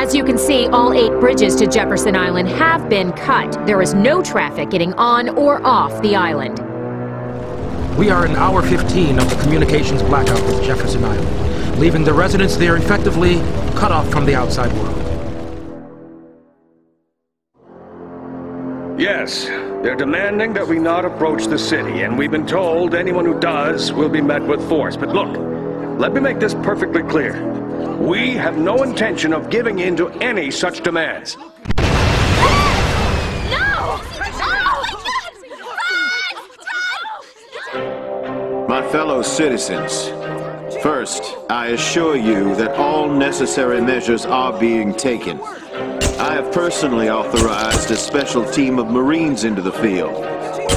As you can see, all 8 bridges to Jefferson Island have been cut. There is no traffic getting on or off the island. We are in hour 15 of the communications blackout with Jefferson Island, leaving the residents there effectively cut off from the outside world. Yes, they're demanding that we not approach the city, and we've been told anyone who does will be met with force. But look, let me make this perfectly clear. We have no intention of giving in to any such demands. No! No! My fellow citizens, first, I assure you that all necessary measures are being taken. I have personally authorized a special team of Marines into the field.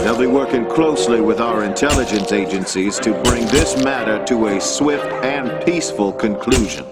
They'll be working closely with our intelligence agencies to bring this matter to a swift and peaceful conclusion.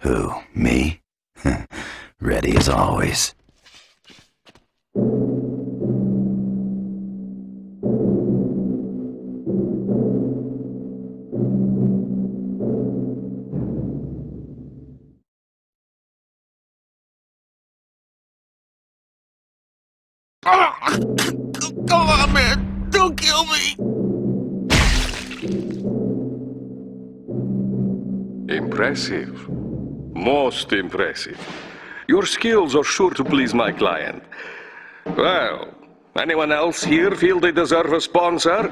Who, me? Ready as always. Come on, man! Don't kill me! Impressive. Most impressive. Your skills are sure to please my client. Well, anyone else here feel they deserve a sponsor?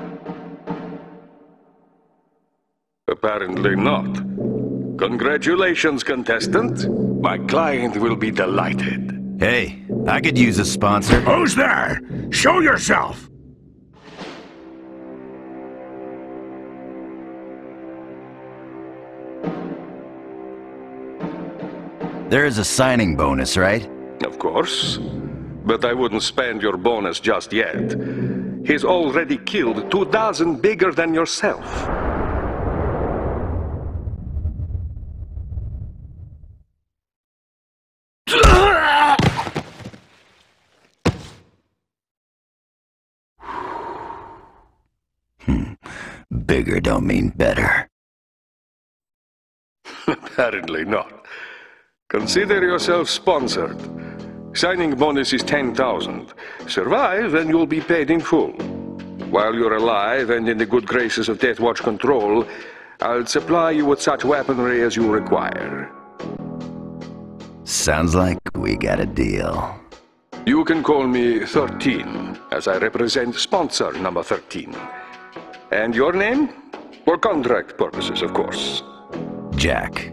Apparently not. Congratulations, contestant. My client will be delighted. Hey, I could use a sponsor. Who's there? Show yourself! There is a signing bonus, right? Of course. But I wouldn't spend your bonus just yet. He's already killed 24 bigger than yourself. Bigger don't mean better. Apparently not. Consider yourself sponsored. Signing bonus is 10,000. Survive and you'll be paid in full. While you're alive and in the good graces of Death Watch control, I'll supply you with such weaponry as you require. Sounds like we got a deal. You can call me 13, as I represent sponsor number 13. And your name? For contract purposes, of course. Jack.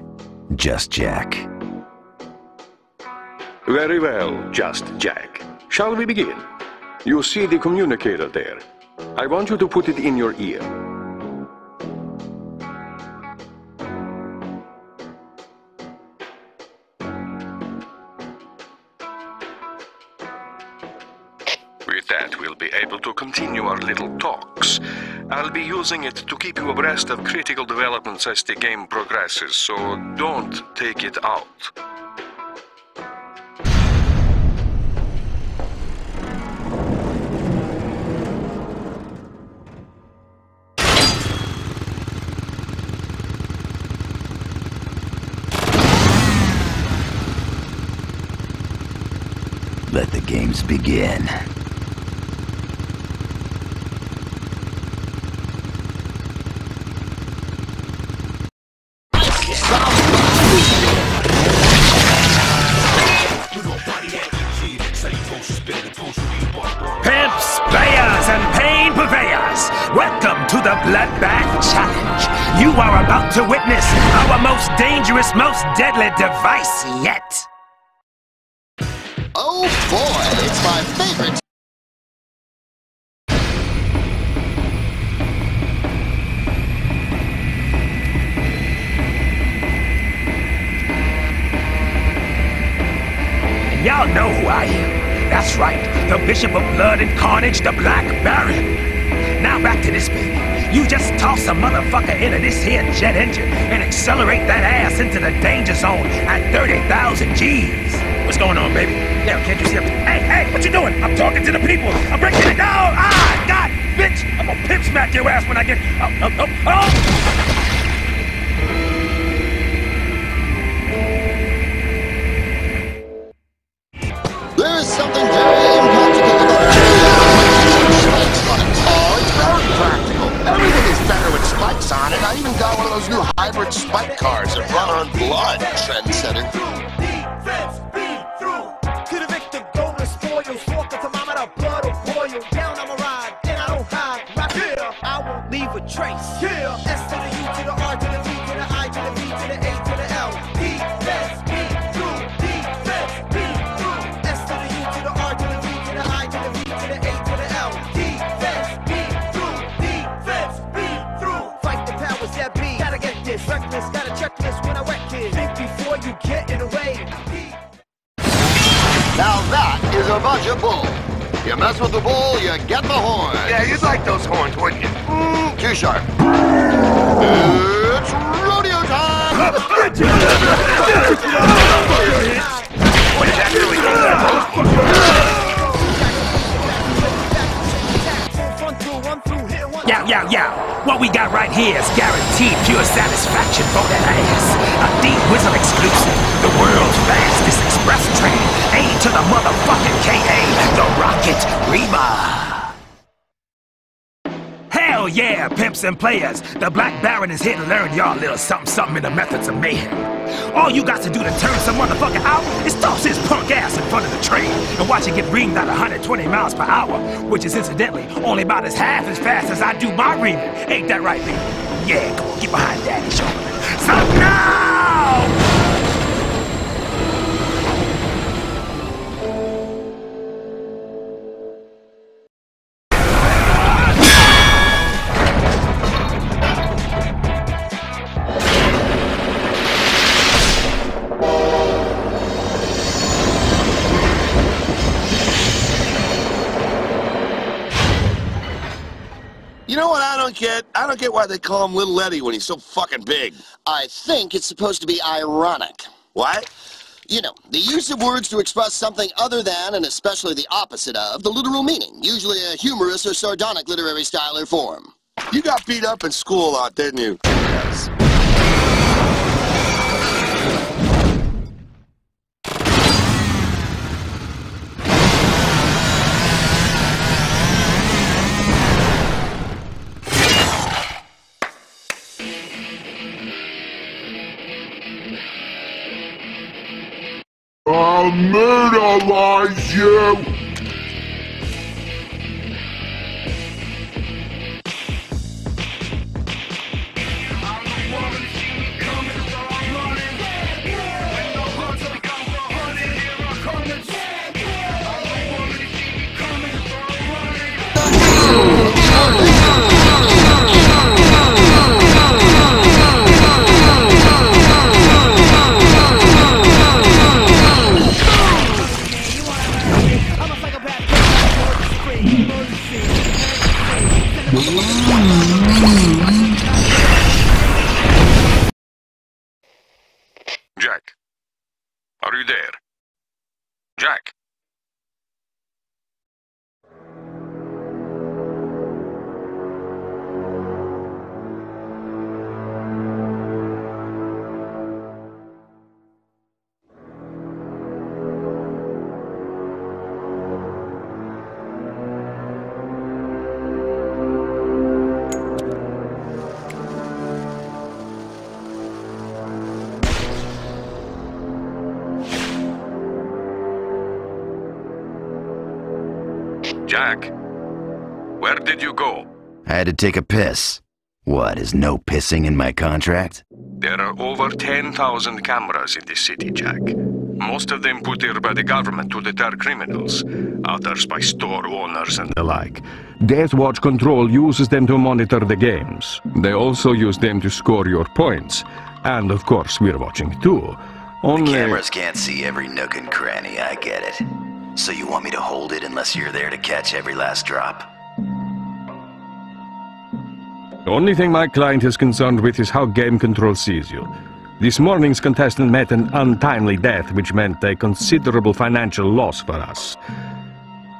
Just Jack. Very well, Just Jack. Shall we begin? You see the communicator there. I want you to put it in your ear. With that, we'll be able to continue our little talks. I'll be using it to keep you abreast of critical developments as the game progresses, so don't take it out. Let the games begin. Pimps, players, and pain purveyors, welcome to the Bloodbath Challenge. You are about to witness our most dangerous, most deadly device yet. Oh boy, it's my favorite. And y'all know who I am. That's right, the Bishop of Blood and Carnage, the Black Baron. Now back to this baby. You just toss a motherfucker into this here jet engine and accelerate that ass into the danger zone at 30,000 Gs. What's going on, baby? Now, can't you see? Hey, what you doing? I'm talking to the people. I'm breaking it down. Ah, God, bitch. I'm gonna pimp smack your ass when I get... Oh! There is something very impractical about spikes on it. Oh, it's very practical. Everything is better with spikes on it. I even got one of those new hybrid spike cars that run on blood, trendsetter. Trace. Yeah. S to the U to the R to the V to the I to the V to the A to the L. Defense, beat through. Defense, beat through. S to the U to the R to the V to the I to the V to the A to the L. Defense, beat through. Defense, beat through. Fight the powers that be. Gotta get this. Reckless, gotta check this when I wreck it. Think before you get in the way. Now that is a bunch of bull. You mess with the bull, you get the horn. Yeah, you'd like those horns, wouldn't you? Too sharp. It's rodeo time! What is actually going on? Yow, yow, yow. What we got right here is guaranteed pure satisfaction for that ass. A Deep Whistle exclusive. The world's fastest express train. A to the motherfucking K.A. The Rocket Reba. Hell yeah, pimps and players. The Black Baron is here to learn y'all a little something-something in the methods of mayhem. All you got to do to turn some motherfucker out is toss his punk ass in front of the train and watch it get reamed at 120 miles per hour, which is incidentally only about as half as fast as I do my reaming. Ain't that right, baby? Yeah, come on, get behind Daddy, show him. So now! I don't get why they call him Little Eddie when he's so fucking big. I think it's supposed to be ironic. What? You know, the use of words to express something other than, and especially the opposite of, the literal meaning, usually a humorous or sardonic literary style or form. You got beat up in school a lot, didn't you? Yes. I'll murderize you! Jack, are you there? Jack? Jack, where did you go? I had to take a piss. What, is no pissing in my contract? There are over 10,000 cameras in this city, Jack. Most of them put here by the government to deter criminals, others by store owners and the like. Death Watch Control uses them to monitor the games. They also use them to score your points. And of course, we're watching too. Only... The cameras can't see every nook and cranny, I get it. So you want me to hold it unless you're there to catch every last drop? The only thing my client is concerned with is how game control sees you. This morning's contestant met an untimely death, which meant a considerable financial loss for us.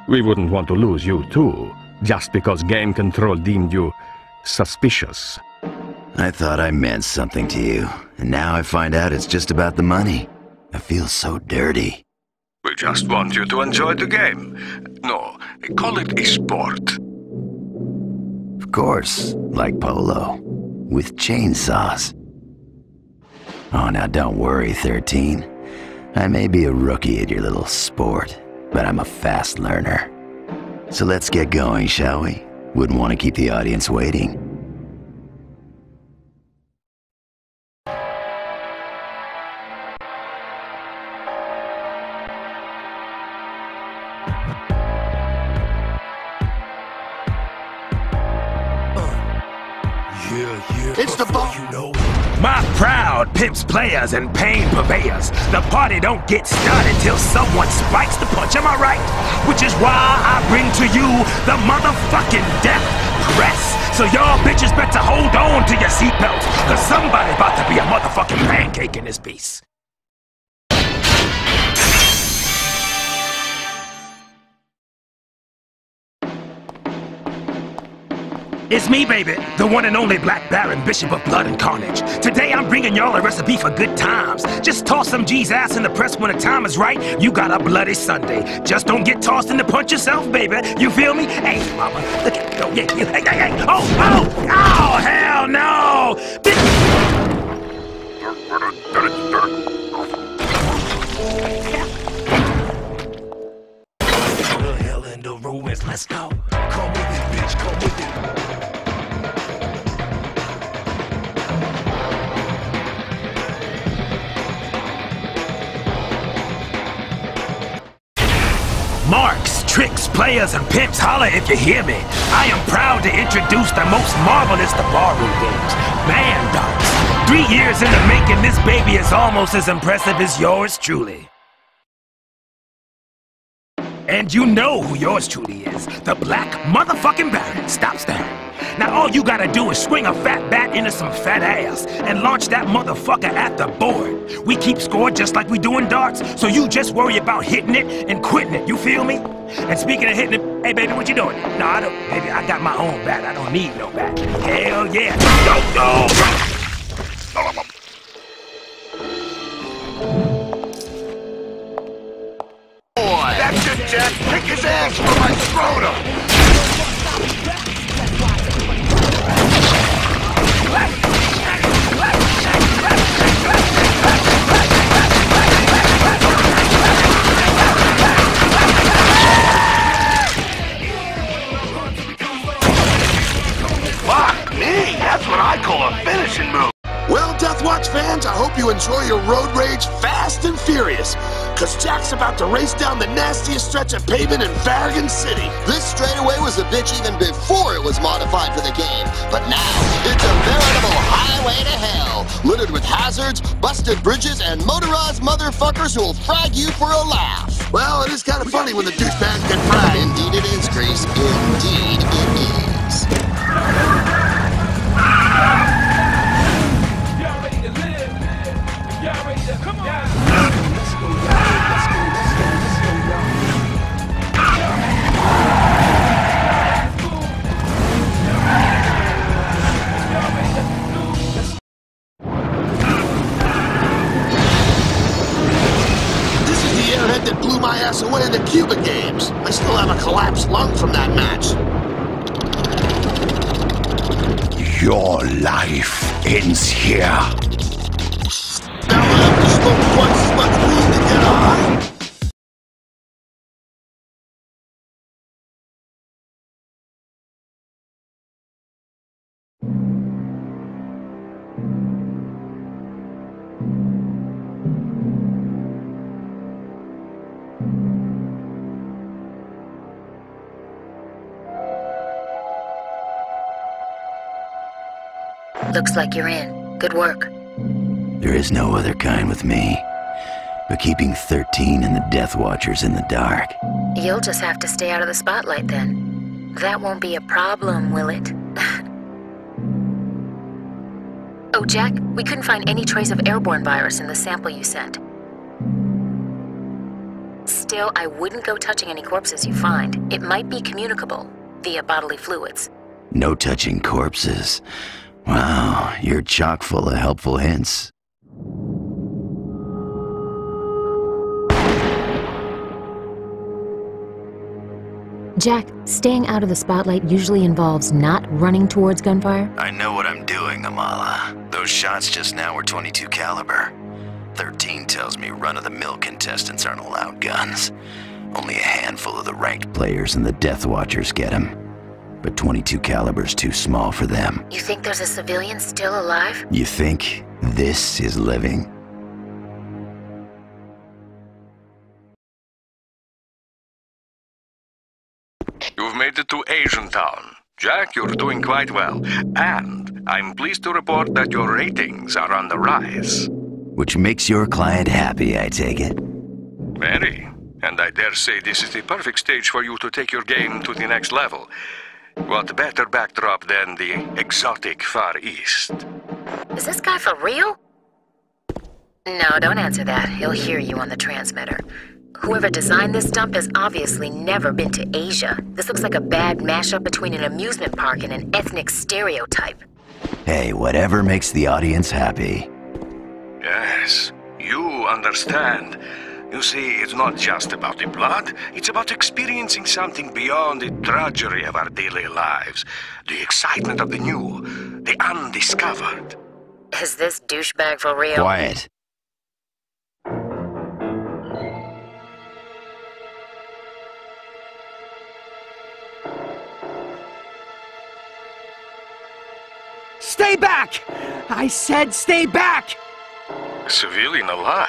We wouldn't want to lose you, too, just because game control deemed you suspicious. I thought I meant something to you, and now I find out it's just about the money. I feel so dirty. We just want you to enjoy the game. No, call it a sport. Of course, like polo, with chainsaws. Oh, now don't worry, 13. I may be a rookie at your little sport, but I'm a fast learner. So let's get going, shall we? Wouldn't want to keep the audience waiting. It's the ball! My proud pimps players and pain purveyors. The party don't get started till someone spikes the punch, am I right? Which is why I bring to you the motherfucking death press. So y'all bitches better hold on to your seatbelts, cause somebody about to be a motherfucking pancake in this piece. It's me, baby, the one and only Black Baron, Bishop of Blood and Carnage. Today I'm bringing y'all a recipe for good times. Just toss some G's ass in the press when the time is right. You got a bloody Sunday. Just don't get tossed in the punch yourself, baby. You feel me? Hey, mama, look at me. Oh, yeah, you. Hey, hey, hey. Oh, oh, oh, hell no. The hell in the ruins. Let's go. Come with it, bitch. Come with it. Marks, tricks, players, and pimps, holler if you hear me. I am proud to introduce the most marvelous of barroom games, Man Darts. 3 years in the making, this baby is almost as impressive as yours truly. And you know who yours truly is. The Black motherfucking Baron. Stop staring. Now all you gotta do is swing a fat bat into some fat ass and launch that motherfucker at the board. We keep score just like we do in darts, so you just worry about hitting it and quitting it, you feel me? And speaking of hitting it, hey baby, what you doing? No, I don't, baby, I got my own bat, I don't need no bat. Hell yeah. Go, go! Boy, that's it, Jack! Pick his ass from my scrotum! Fuck me! That's what I call a finishing move! Well, Death Watch fans, I hope you enjoy your road rage fast and furious, because Jack's about to race down the nastiest stretch of pavement in Varrigan City. This straightaway was a bitch even before it was modified for the game, but now it's a veritable highway to hell, littered with hazards, busted bridges, and motorized motherfuckers who will frag you for a laugh. Well, it is kind of funny when the douchebags get fried. Indeed it is, Grease. Indeed it is. Away in the Cuba games. I still have a collapsed lung from that match. Your life ends here. Now I have to smoke twice as much weed to get high. Looks like you're in. Good work. There is no other kind with me. But keeping 13 and the Death Watchers in the dark. You'll just have to stay out of the spotlight then. That won't be a problem, will it? Oh, Jack, we couldn't find any trace of airborne virus in the sample you sent. Still, I wouldn't go touching any corpses you find. It might be communicable via bodily fluids. No touching corpses. Wow, you're chock full of helpful hints. Jack, staying out of the spotlight usually involves not running towards gunfire. I know what I'm doing, Amala. Those shots just now were .22 caliber. 13 tells me run-of-the-mill contestants aren't allowed guns. Only a handful of the ranked players and the Death Watchers get them. But .22 caliber's too small for them. You think there's a civilian still alive? You think this is living? You've made it to Asian Town. Jack, you're doing quite well. And I'm pleased to report that your ratings are on the rise. Which makes your client happy, I take it. Very. And I dare say this is the perfect stage for you to take your game to the next level. What better backdrop than the exotic Far East? Is this guy for real? No, don't answer that. He'll hear you on the transmitter. Whoever designed this dump has obviously never been to Asia. This looks like a bad mashup between an amusement park and an ethnic stereotype. Hey, whatever makes the audience happy. Yes, you understand. You see, it's not just about the blood. It's about experiencing something beyond the drudgery of our daily lives. The excitement of the new, the undiscovered. Is this douchebag for real? Quiet. Stay back! I said stay back! A civilian alive?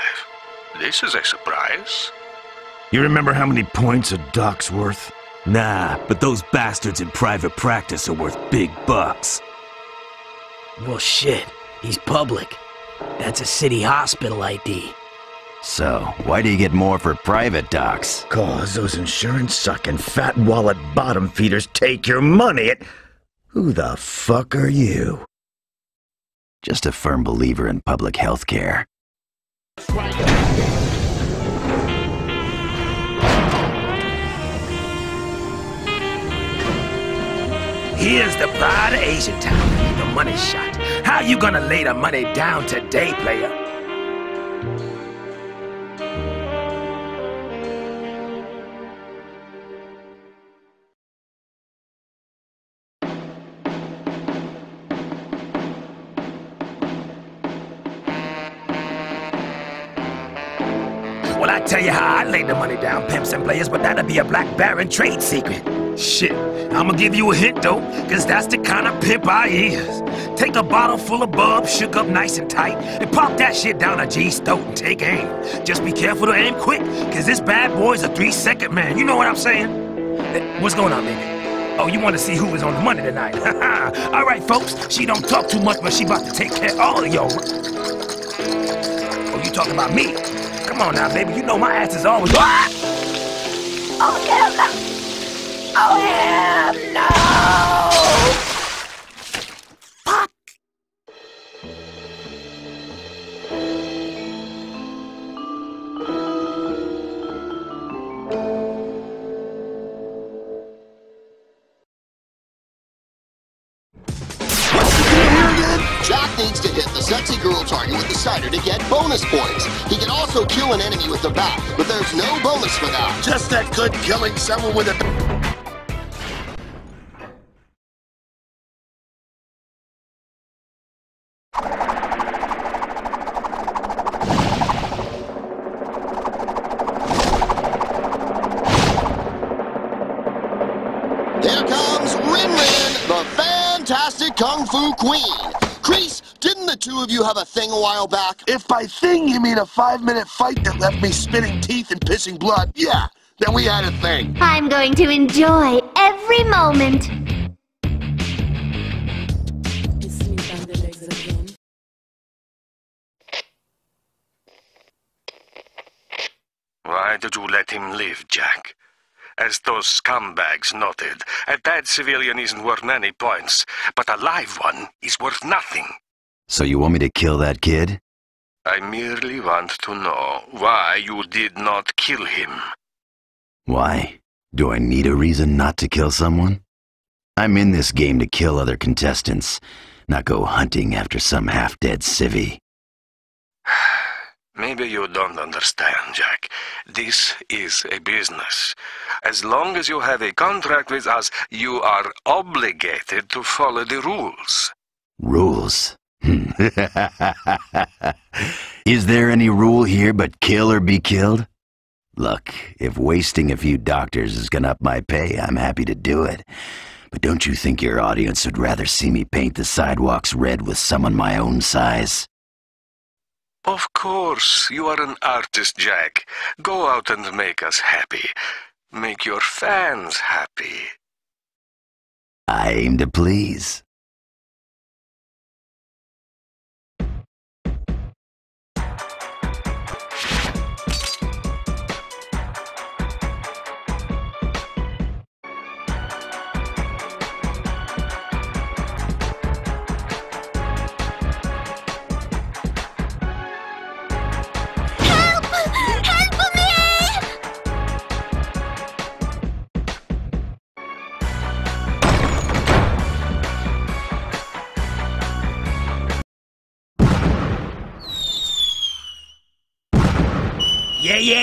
This is a surprise. You remember how many points a doc's worth? Nah, but those bastards in private practice are worth big bucks. Well shit, he's public. That's a city hospital ID. So, why do you get more for private docs? Cause those insurance-sucking, fat-wallet bottom-feeders take your money at... Who the fuck are you? Just a firm believer in public health care. Here's the pride of Asian Town, the money shot. How you gonna lay the money down today, player? I tell you how I laid the money down, pimps and players, but that'd be a Black Baron trade secret. Shit, I'ma give you a hint though, cause that's the kind of pimp I is. Take a bottle full of bub, shook up nice and tight, and pop that shit down a G's throat and take aim. Just be careful to aim quick, cause this bad boy's a 3-second man, you know what I'm saying? What's going on, baby? Oh, you want to see who is on the money tonight? All right, folks, she don't talk too much, but she about to take care of all of y'all. Oh, you talking about me? Come on now, baby, you know my ass is always- What? Oh, hell no! Oh, hell no! Fuck! Jack needs to hit the sexy girl target with the cider to get bonus points. He can also kill an enemy with the bat, but there's no bonus for that. Just that good killing someone with a... Here comes Rinrin, the fantastic Kung Fu Queen. Kreese, didn't the two of you have a thing a while back? If by thing you mean a 5-minute fight that left me spitting teeth and pissing blood, yeah, then we had a thing. I'm going to enjoy every moment. Why did you let him live, Jack? As those scumbags noted, a dead civilian isn't worth many points, but a live one is worth nothing. So you want me to kill that kid? I merely want to know why you did not kill him. Why? Do I need a reason not to kill someone? I'm in this game to kill other contestants, not go hunting after some half-dead civvy. Maybe you don't understand, Jack. This is a business. As long as you have a contract with us, you are obligated to follow the rules. Rules? Is there any rule here but kill or be killed? Look, if wasting a few doctors is gonna up my pay, I'm happy to do it. But don't you think your audience would rather see me paint the sidewalks red with someone my own size? Of course, you are an artist, Jack. Go out and make us happy. Make your fans happy. I aim to please.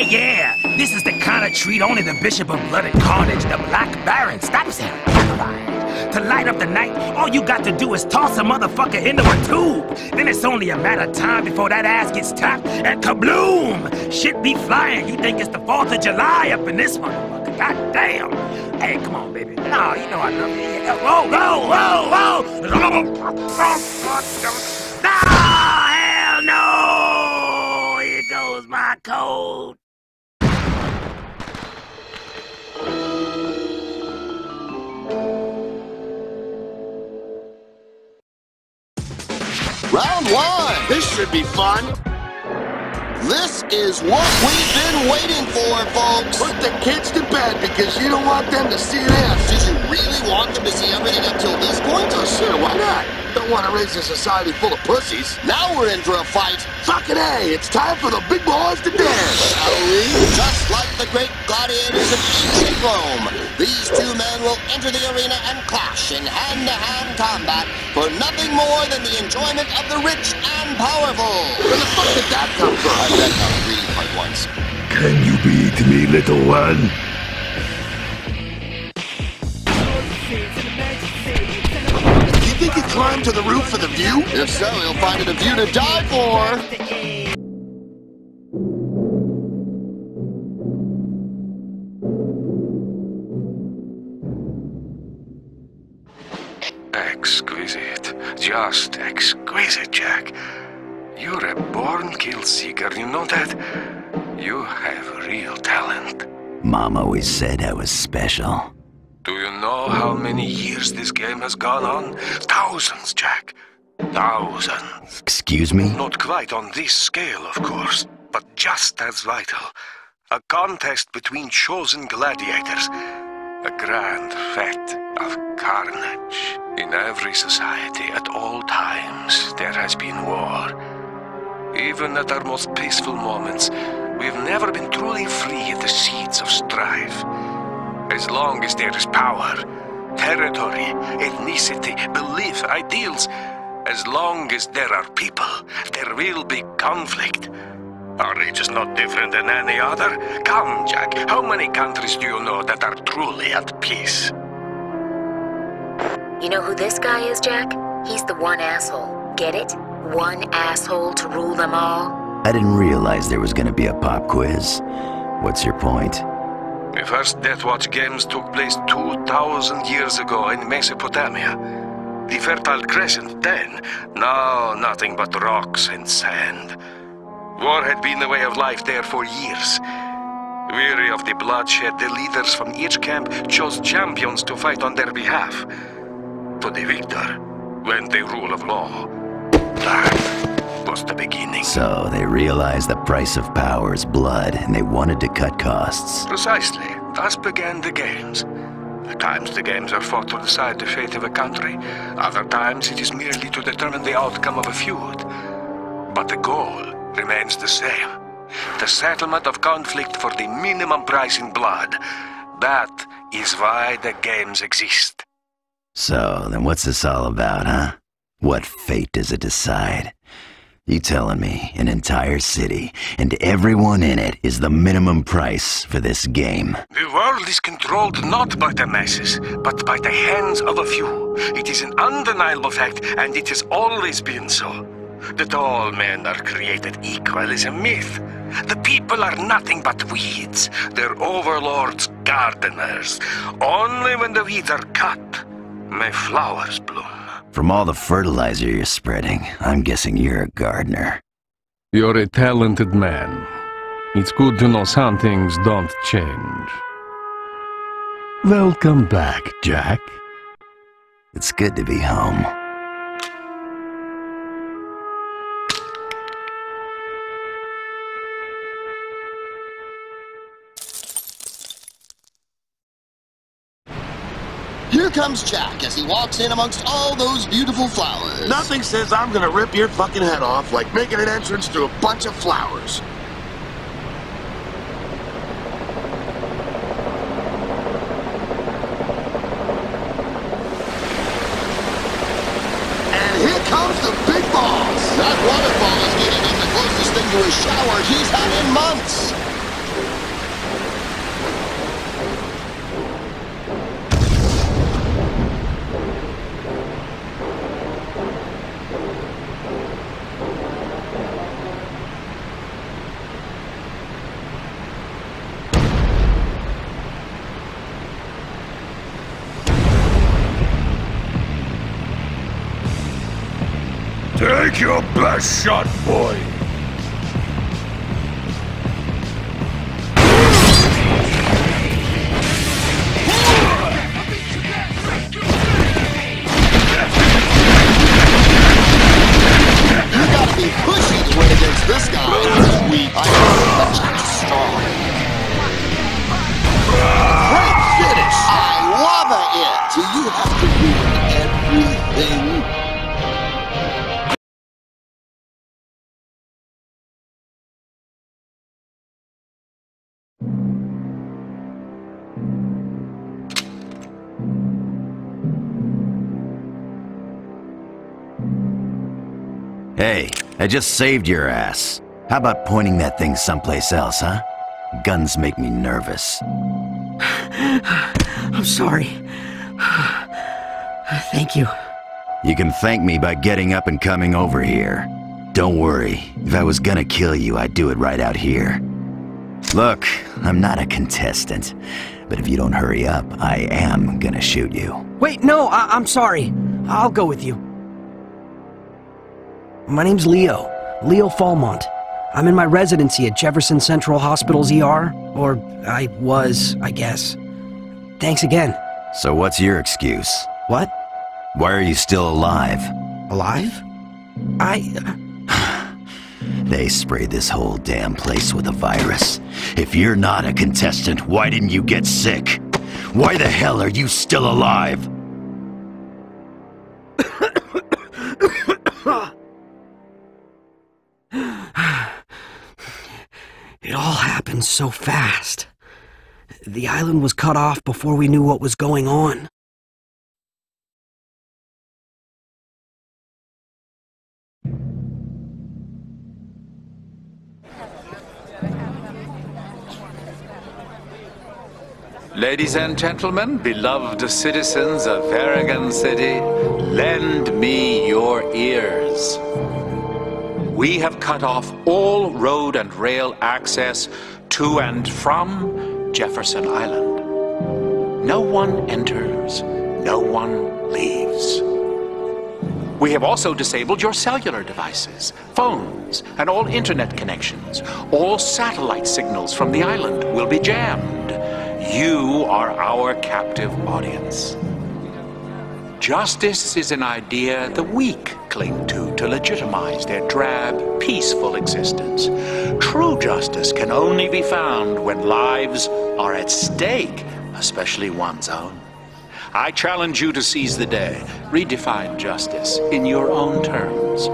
Yeah! This is the kind of treat only the Bishop of Blood and Carnage, the Black Baron, stops him. To light up the night, all you got to do is toss a motherfucker into a tube. Then it's only a matter of time before that ass gets tapped, and kabloom! Shit be flying. You think it's the 4th of July up in this motherfucker. God damn! Hey, come on, baby. No, you know I love you. Whoa! No! Hell no! Goes my code. Round 1. This should be fun. This is what we've been waiting for, folks. Put the kids to bed because you don't want them to see this. Did you really want them to see everything up till this point? Oh, sure, why not? Don't want to raise a society full of pussies. Now we're in for a fight. Fucking A, it's time for the big boys to dance. Shall we? Just like the great gladiators of ancient Rome, these two men will enter the arena and clash in hand-to-hand combat for nothing more than the enjoyment of the rich and powerful. Where the fuck did that come from? I read how to read by once. Can you beat me, little one? Think he climbed to the roof for the view? If so, he'll find it a view to die for! Exquisite. Just exquisite, Jack. You're a born kill-seeker, you know that? You have real talent. Mom always said I was special. Do you know how many years this game has gone on? Thousands, Jack. Thousands. Excuse me? Not quite on this scale, of course, but just as vital. A contest between chosen gladiators. A grand fete of carnage. In every society, at all times, there has been war. Even at our most peaceful moments, we've never been truly free of the seeds of strife. As long as there is power, territory, ethnicity, belief, ideals, as long as there are people, there will be conflict. Our age is not different than any other. Come, Jack, how many countries do you know that are truly at peace? You know who this guy is, Jack? He's the one asshole. Get it? One asshole to rule them all. I didn't realize there was going to be a pop quiz. What's your point? The first Death Watch Games took place 2,000 years ago in Mesopotamia. The Fertile Crescent then, now nothing but rocks and sand. War had been the way of life there for years. Weary of the bloodshed, the leaders from each camp chose champions to fight on their behalf. To the victor went the rule of law. That just the beginning. So they realized the price of power is blood, and they wanted to cut costs. Precisely. Thus began the games. At times the games are fought to decide the fate of a country. Other times it is merely to determine the outcome of a feud. But the goal remains the same. The settlement of conflict for the minimum price in blood. That is why the games exist. So, then what's this all about, huh? What fate does it decide? You telling me an entire city and everyone in it is the minimum price for this game? The world is controlled not by the masses, but by the hands of a few. It is an undeniable fact, and it has always been so. That all men are created equal is a myth. The people are nothing but weeds, their overlords, gardeners. Only when the weeds are cut, may flowers bloom. From all the fertilizer you're spreading, I'm guessing you're a gardener. You're a talented man. It's good to know some things don't change. Welcome back, Jack. It's good to be home. Here comes Jack as he walks in amongst all those beautiful flowers. Nothing says I'm gonna rip your fucking head off like making an entrance to a bunch of flowers. And here comes the big balls. That waterfall is getting him the closest thing to a shower he's had in months. Take your best shot, boy! You gotta be pushy to win against this guy. He's weak. I know, but Jack's strong. Great finish! I love it! Do you have to ruin everything? Hey, I just saved your ass. How about pointing that thing someplace else, huh? Guns make me nervous. I'm sorry. Thank you. You can thank me by getting up and coming over here. Don't worry. If I was gonna kill you, I'd do it right out here. Look, I'm not a contestant, but if you don't hurry up, I am gonna shoot you. Wait, no, I'm sorry. I'll go with you. My name's Leo. Leo Falmont. I'm in my residency at Jefferson Central Hospital's ER. Or I was, I guess. Thanks again. So what's your excuse? What? Why are you still alive? Alive? They sprayed this whole damn place with a virus. If you're not a contestant, why didn't you get sick? Why the hell are you still alive? It all happened so fast. The island was cut off before we knew what was going on. Ladies and gentlemen, beloved citizens of Varrigan City, lend me your ears. We have cut off all road and rail access to and from Jefferson Island. No one enters, no one leaves. We have also disabled your cellular devices, phones, and all internet connections. All satellite signals from the island will be jammed. You are our captive audience. Justice is an idea the weak cling to legitimize their drab, peaceful existence. True justice can only be found when lives are at stake, especially one's own. I challenge you to seize the day, redefine justice in your own terms.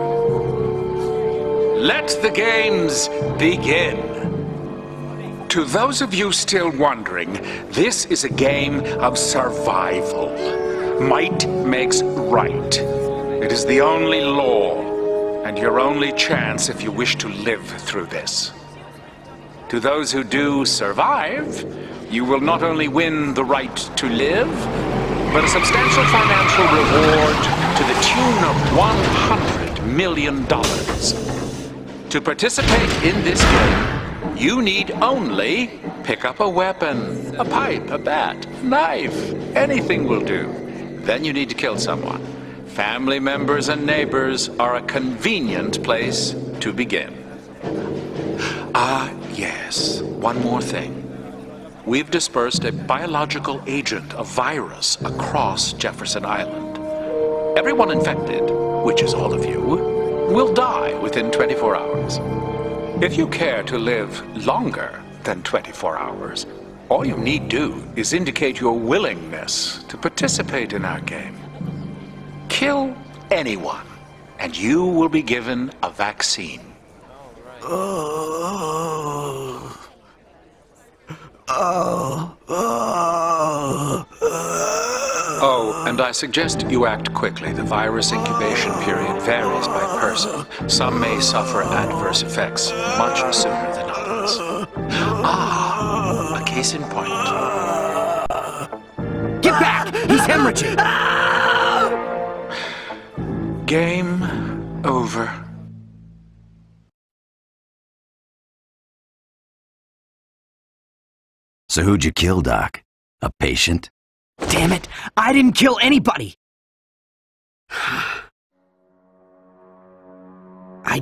Let the games begin. To those of you still wondering, this is a game of survival. Might makes right. It is the only law, and your only chance if you wish to live through this. To those who do survive, you will not only win the right to live, but a substantial financial reward to the tune of $100 million. To participate in this game, you need only pick up a weapon, a pipe, a bat, knife, anything will do. Then you need to kill someone. Family members and neighbors are a convenient place to begin. Ah, yes, one more thing. We've dispersed a biological agent, a virus, across Jefferson Island. Everyone infected, which is all of you, will die within 24 hours. If you care to live longer than 24 hours, all you need do is indicate your willingness to participate in our game. Kill anyone, and you will be given a vaccine. Oh, and I suggest you act quickly. The virus incubation period varies by person. Some may suffer adverse effects much sooner than others. Ah, a case in point. Get back! He's hemorrhaging! Game over. So who'd you kill, Doc? A patient? Damn it! I didn't kill anybody! I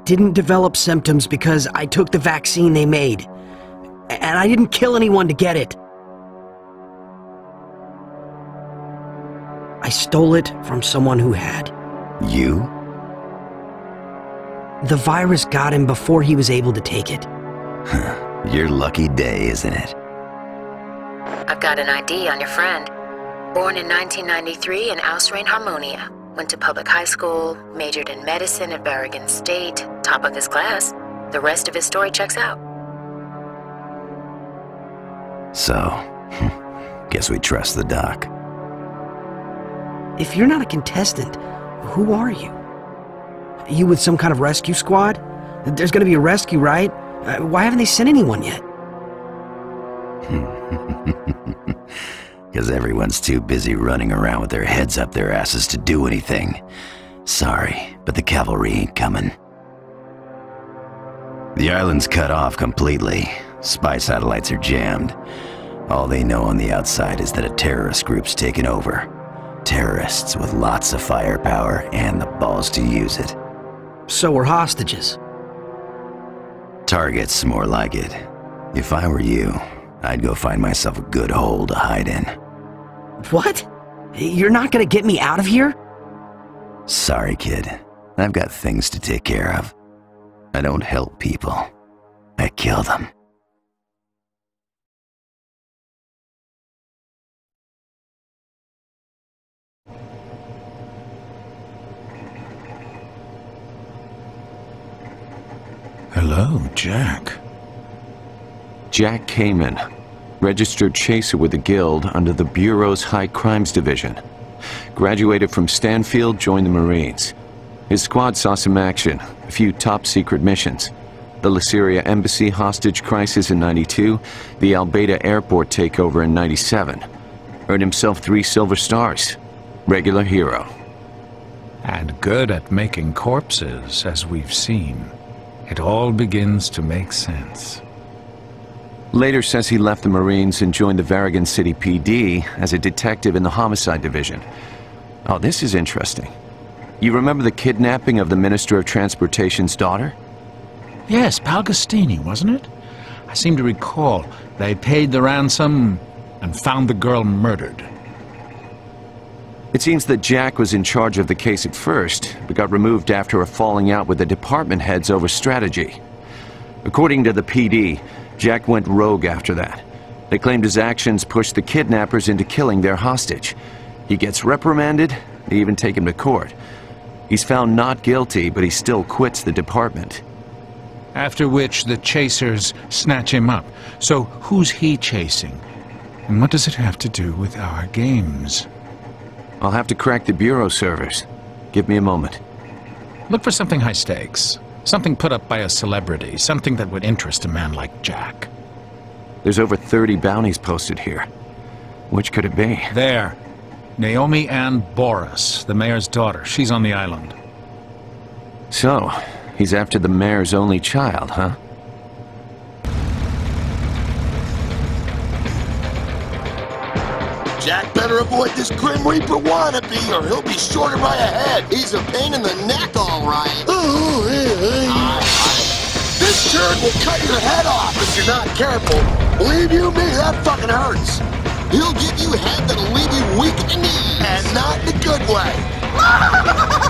didn't develop symptoms because I took the vaccine they made. And I didn't kill anyone to get it. I stole it from someone who had. You? The virus got him before he was able to take it. Your lucky day, isn't it? I've got an ID on your friend. Born in 1993 in Ausrain, Harmonia. Went to public high school, majored in medicine at Barragan State, top of his class. The rest of his story checks out. So, guess we trust the doc. If you're not a contestant, who are you? You with some kind of rescue squad? There's gonna be a rescue, right? Why haven't they sent anyone yet? Because everyone's too busy running around with their heads up their asses to do anything. Sorry, but the cavalry ain't coming. The island's cut off completely. Spy satellites are jammed. All they know on the outside is that a terrorist group's taken over. Terrorists with lots of firepower and the balls to use it. So we're hostages. Targets, more like it. If I were you, I'd go find myself a good hole to hide in. What? You're not gonna get me out of here? Sorry, kid. I've got things to take care of. I don't help people. I kill them. Hello, Jack. Jack Cayman, registered chaser with the Guild under the Bureau's High Crimes Division. Graduated from Stanfield, joined the Marines. His squad saw some action, a few top-secret missions. The Lasiria Embassy hostage crisis in 92, the Albeda Airport takeover in 97. Earned himself 3 Silver Stars. Regular hero. And good at making corpses, as we've seen. It all begins to make sense. Later says he left the Marines and joined the Varrigan City PD as a detective in the Homicide Division. Oh, this is interesting. You remember the kidnapping of the Minister of Transportation's daughter? Yes, Palgastini, wasn't it? I seem to recall they paid the ransom and found the girl murdered. It seems that Jack was in charge of the case at first, but got removed after a falling out with the department heads over strategy. According to the PD, Jack went rogue after that. They claimed his actions pushed the kidnappers into killing their hostage. He gets reprimanded, they even take him to court. He's found not guilty, but he still quits the department. After which the chasers snatch him up. So who's he chasing? And what does it have to do with our games? I'll have to crack the Bureau servers. Give me a moment. Look for something high stakes. Something put up by a celebrity. Something that would interest a man like Jack. There's over 30 bounties posted here. Which could it be? There. Naomi Anne Boris, the mayor's daughter. She's on the island. So, he's after the mayor's only child, huh? Jack better avoid this Grim Reaper wannabe, or he'll be shorter by a head. He's a pain in the neck, all right. Ooh, hey. This turd will cut your head off if you're not careful. Believe you me, that fucking hurts. He'll give you head that'll leave you weak in the knees, and not in a good way.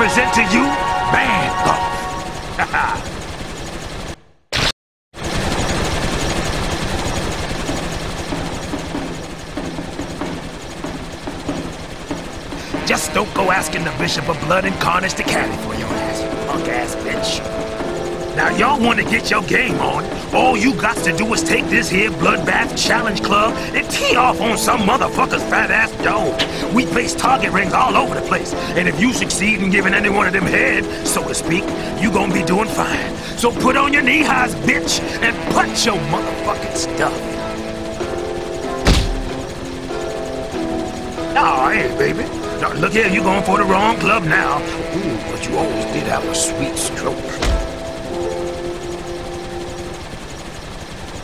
Present to you, man. Just don't go asking the Bishop of Blood and Carnage to carry for your ass, punk ass bitch. Now y'all want to get your game on. All you got to do is take this here Bloodbath Challenge Club and tee off on some motherfucker's fat ass dome. We place target rings all over the place, and if you succeed in giving any one of them head, so to speak, you gonna be doing fine. So put on your knee highs, bitch, and punch your motherfucking stuff. Nah, I ain't, baby. Now look here, you going for the wrong club now. Ooh, but you always did have a sweet stroke.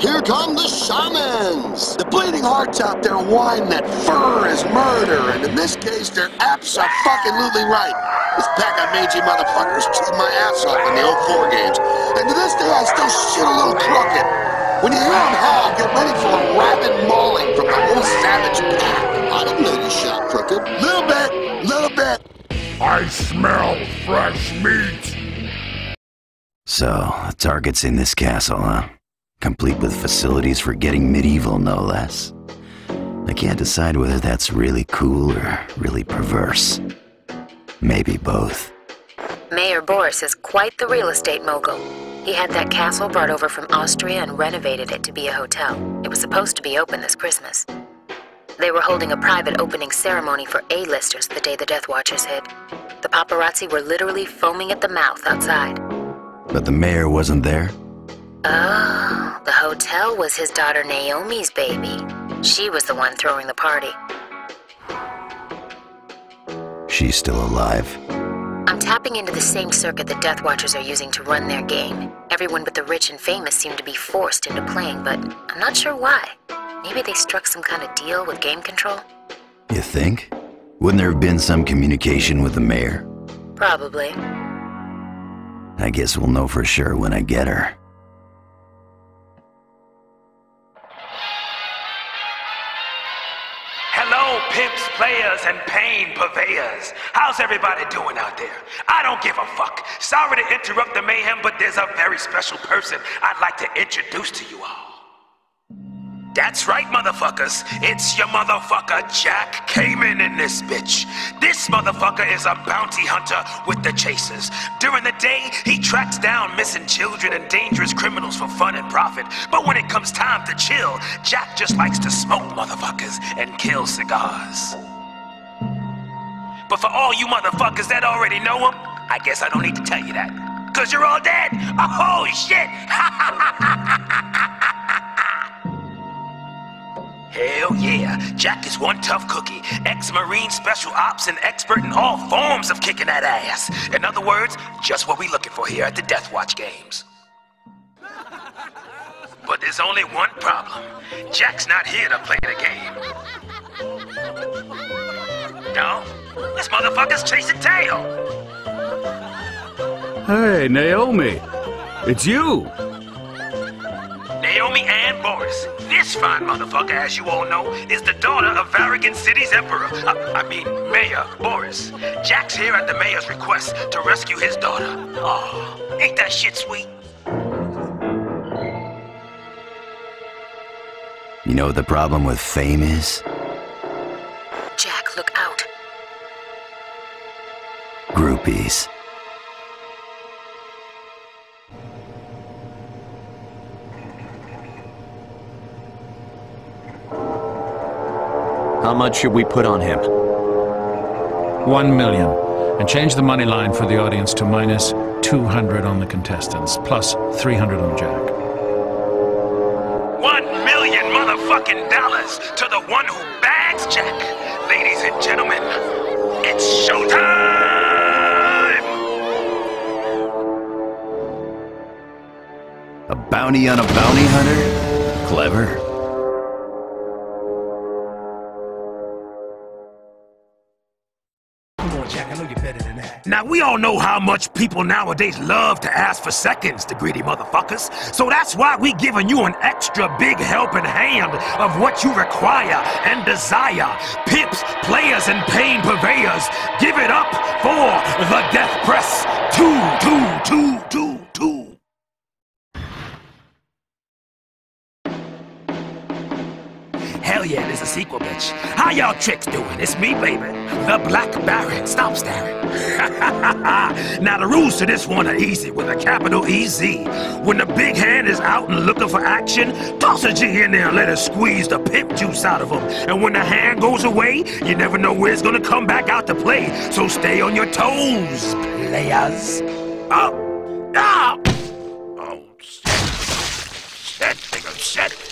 Here come the shamans! The bleeding hearts out there whine that fur is murder, and in this case, they're abso-fucking-lutely right. This pack of mangy motherfuckers chewed my ass off in the '04 games, and to this day, I still shit a little crooked. When you hear them howl, get ready for a rapid mauling from the whole savage pack. I don't know you shot crooked. Little bit. I smell fresh meat. So, the target's in this castle, huh? Complete with facilities for getting medieval, no less. I can't decide whether that's really cool or really perverse. Maybe both. Mayor Boris is quite the real estate mogul. He had that castle brought over from Austria and renovated it to be a hotel. It was supposed to be open this Christmas. They were holding a private opening ceremony for A-listers the day the Death Watchers hit. The paparazzi were literally foaming at the mouth outside. But the mayor wasn't there? Oh, the hotel was his daughter Naomi's baby. She was the one throwing the party. She's still alive. I'm tapping into the same circuit the Death Watchers are using to run their game. Everyone but the rich and famous seem to be forced into playing, but I'm not sure why. Maybe they struck some kind of deal with game control? You think? Wouldn't there have been some communication with the mayor? Probably. I guess we'll know for sure when I get her. Pimps, players, and pain purveyors. How's everybody doing out there? I don't give a fuck. Sorry to interrupt the mayhem, but there's a very special person I'd like to introduce to you all. That's right, motherfuckers. It's your motherfucker Jack Cayman in this bitch. This motherfucker is a bounty hunter with the Chasers. During the day, he tracks down missing children and dangerous criminals for fun and profit. But when it comes time to chill, Jack just likes to smoke motherfuckers and kill cigars. But for all you motherfuckers that already know him, I guess I don't need to tell you that. Cause you're all dead! Oh shit! Hell yeah, Jack is one tough cookie, ex-Marine Special Ops and expert in all forms of kicking that ass. In other words, just what we looking for here at the Death Watch Games. But there's only one problem. Jack's not here to play the game. No, this motherfucker's chasing tail. Hey, Naomi, it's you. Naomi Anne Boris. This fine motherfucker, as you all know, is the daughter of Varrigan City's emperor. I mean, Mayor Boris. Jack's here at the mayor's request to rescue his daughter. Oh, ain't that shit sweet? You know what the problem with fame is? Jack, look out. Groupies. How much should we put on him? 1 million. And change the money line for the audience to minus 200 on the contestants, plus 300 on Jack. $1 million motherfucking dollars to the one who bags Jack! Ladies and gentlemen, it's showtime! A bounty on a bounty hunter? Clever. Now, we all know how much people nowadays love to ask for seconds, the greedy motherfuckers. So that's why we giving you an extra big helping hand of what you require and desire. Pips, players, and pain purveyors, give it up for the Death Press. Two. Hell yeah, there's a sequel, bitch. How y'all tricks doing? It's me, baby. The Black Baron. Stop staring. Now, the rules to this one are easy, with a capital EZ. When the big hand is out and looking for action, toss a G in there and let it squeeze the pimp juice out of him. And when the hand goes away, you never know where it's gonna come back out to play. So stay on your toes, players. Oh! Ah! Oh, shit. Shit, nigga, shit.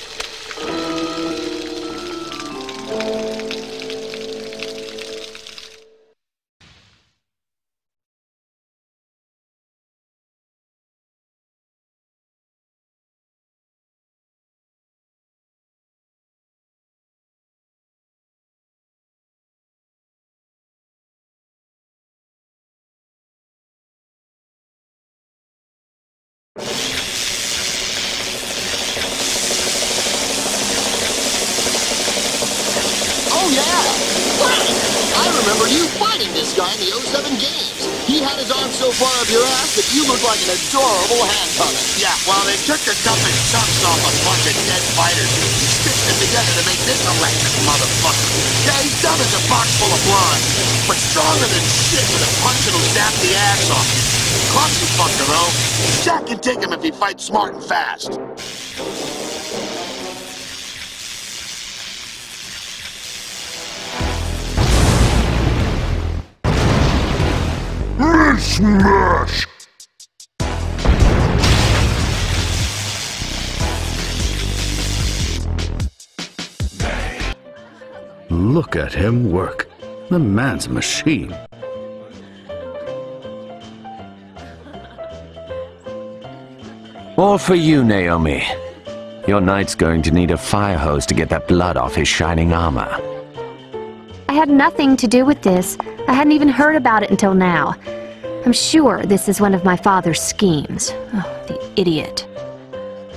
Like an adorable hand puppet. Yeah, well, they took the dumping chunks off a bunch of dead fighters and stitched them together to make this electric motherfucker. Yeah, he's dumb as a box full of blondes, but stronger than shit with a punch that'll zap the ass off you. Clumsy fucker, oh. Jack can take him if he fights smart and fast. Smash! Look at him work. The man's a machine. All for you, Naomi. Your knight's going to need a fire hose to get that blood off his shining armor. I had nothing to do with this. I hadn't even heard about it until now. I'm sure this is one of my father's schemes. Oh, the idiot.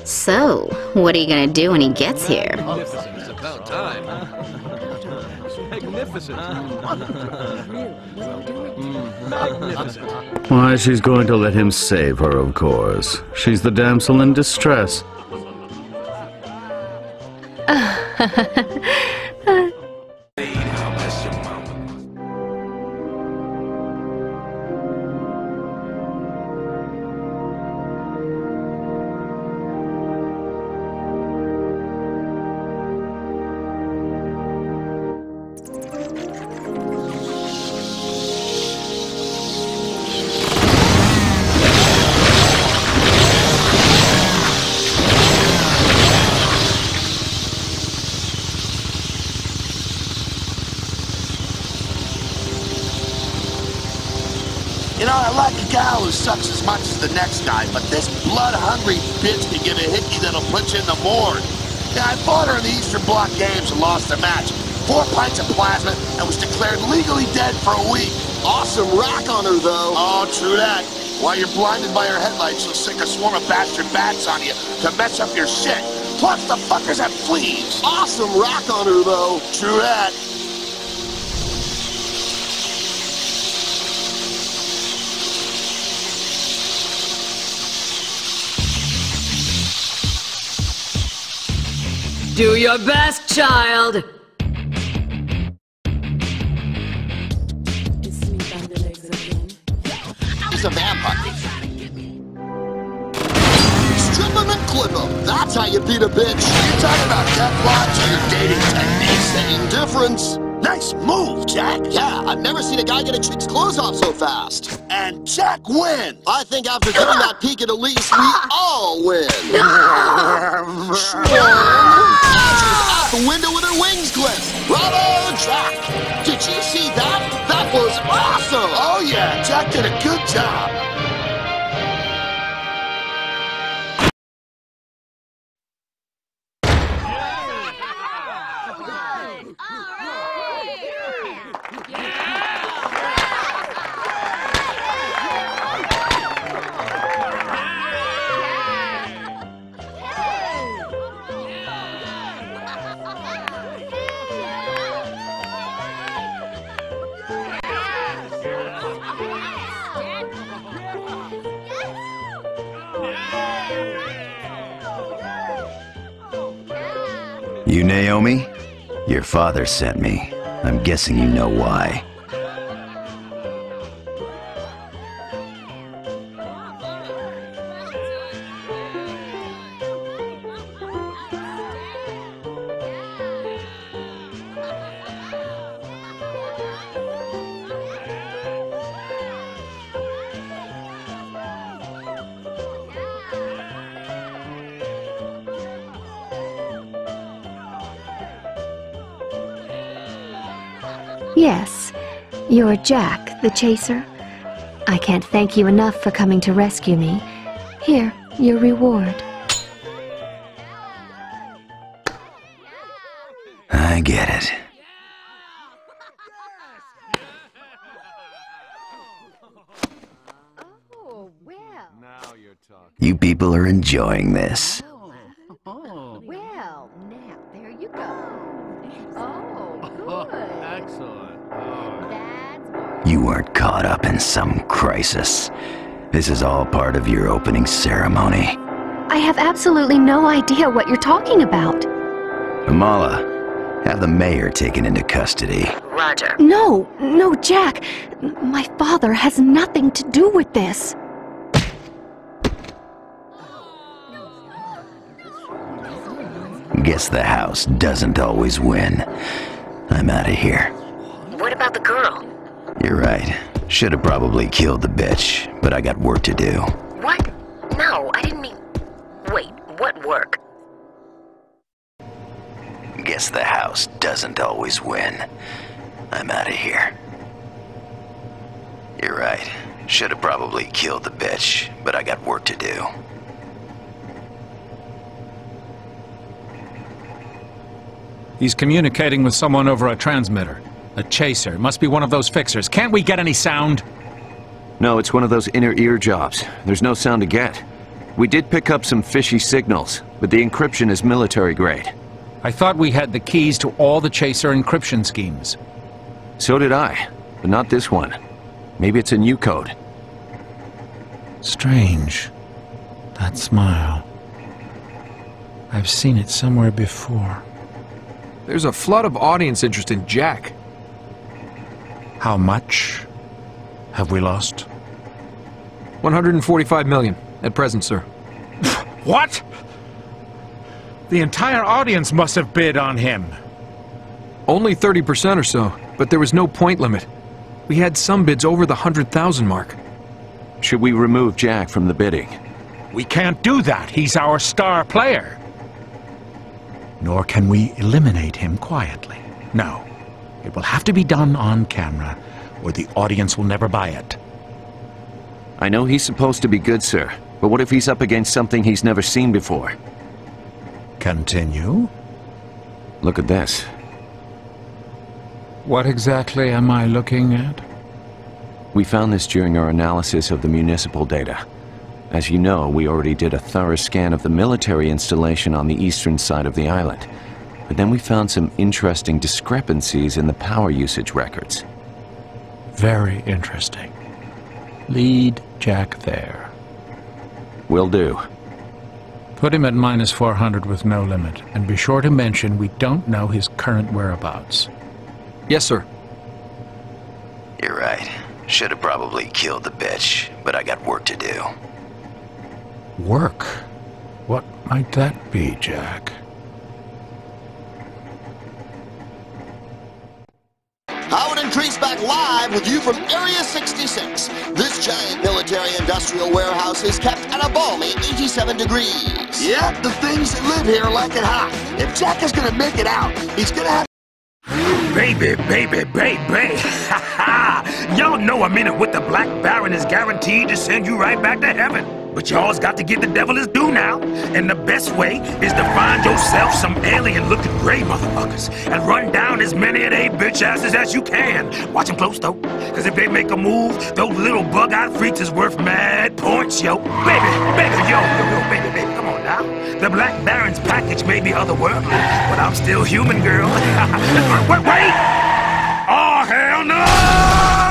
So, what are you gonna do when he gets here? It's about time, huh? Why, she's going to let him save her, of course. She's the damsel in distress. Sucks as much as the next guy, but this blood-hungry bitch can give a hickey that'll put you in the morgue. Yeah, I fought her in the Eastern Block Games and lost the match. 4 pints of plasma and was declared legally dead for a week. Awesome rack on her, though. Oh, true that. While you're blinded by her headlights, she'll sink a swarm of bastard bats on you to mess up your shit. Plus, the fuckers have fleas. Awesome rack on her, though. True that. Do your best, child! He's a vampire. Strip him and clip him. That's how you beat a bitch. You're talking about Death Watchers or your dating techniques. Same difference. Nice move, Jack. Yeah, I've never seen a guy get a chick's clothes off so fast. And Jack wins! I think after doing that peek at Elise, we all win. Out the window with her wings clipped. Bravo, Jack! Did you see that? That was awesome! Oh yeah, Jack did a good job. You Naomi? Your father sent me. I'm guessing you know why. Yes, you're Jack, the Chaser. I can't thank you enough for coming to rescue me. Here, your reward. I get it. You people are enjoying this. You weren't caught up in some crisis. This is all part of your opening ceremony. I have absolutely no idea what you're talking about. Amala, have the mayor taken into custody. Roger. No, Jack. My father has nothing to do with this. Guess the house doesn't always win. I'm out of here. What about the girl? You're right. Should have probably killed the bitch, but I got work to do. What? No, I didn't mean... Wait, what work? Guess the house doesn't always win. I'm out of here. You're right. Should have probably killed the bitch, but I got work to do. He's communicating with someone over a transmitter. A chaser. Must be one of those fixers. Can't we get any sound? No, it's one of those inner ear jobs. There's no sound to get. We did pick up some fishy signals, but the encryption is military grade. I thought we had the keys to all the chaser encryption schemes. So did I, but not this one. Maybe it's a new code. Strange. That smile. I've seen it somewhere before. There's a flood of audience interest in Jack. How much have we lost? 145 million, at present, sir. What? The entire audience must have bid on him. Only 30% or so, but there was no point limit. We had some bids over the 100,000 mark. Should we remove Jack from the bidding? We can't do that. He's our star player. Nor can we eliminate him quietly. No. It will have to be done on camera, or the audience will never buy it. I know he's supposed to be good, sir, but what if he's up against something he's never seen before? Continue. Look at this. What exactly am I looking at? We found this during our analysis of the municipal data. As you know, we already did a thorough scan of the military installation on the eastern side of the island. But then we found some interesting discrepancies in the power usage records. Very interesting. Lead Jack there. Will do. Put him at -400 with no limit, and be sure to mention we don't know his current whereabouts. Yes, sir. You're right. Should have probably killed the bitch, but I got work to do. Work? What might that be, Jack? Howard and Trees back live with you from Area 66. This giant military-industrial warehouse is kept at a balmy 87 degrees. Yep, the things that live here like it hot. If Jack is gonna make it out, he's gonna have... Baby, baby, baby! Ha ha! Y'all know a minute with the Black Baron is guaranteed to send you right back to heaven. But y'all's got to give the devil his due now. And the best way is to find yourself some alien-looking gray motherfuckers and run down as many of they bitch asses as you can. Watch them close, though, because if they make a move, those little bug-eyed freaks is worth mad points, yo. Baby, baby, yo, baby, baby, come on now. The Black Baron's package may be otherworldly, but I'm still human, girl. Wait! Oh, hell no!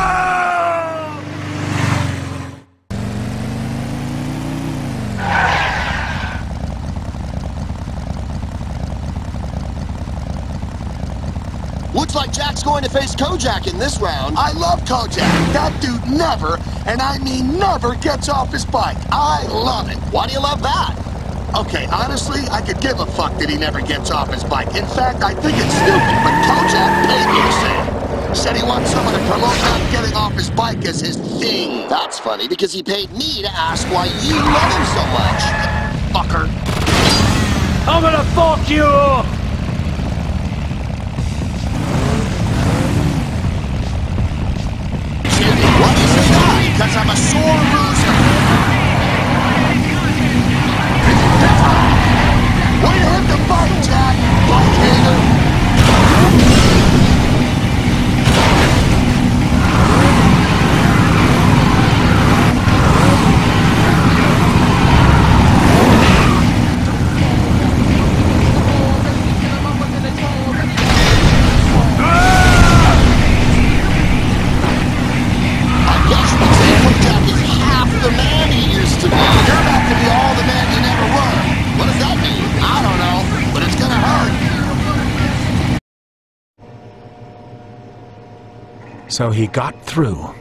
Looks like Jack's going to face Kojak in this round. I love Kojak. That dude never, and I mean never, gets off his bike. I love it. Why do you love that? Okay, honestly, I could give a fuck that he never gets off his bike. In fact, I think it's stupid, but Kojak paid me to say it. Said he wants someone to promote not getting off his bike as his thing. That's funny, because he paid me to ask why you love him so much. Fucker. I'm gonna fuck you up! Because I'm a sore loser. Way to hit the bike, Jack. Bike hater. So he got through.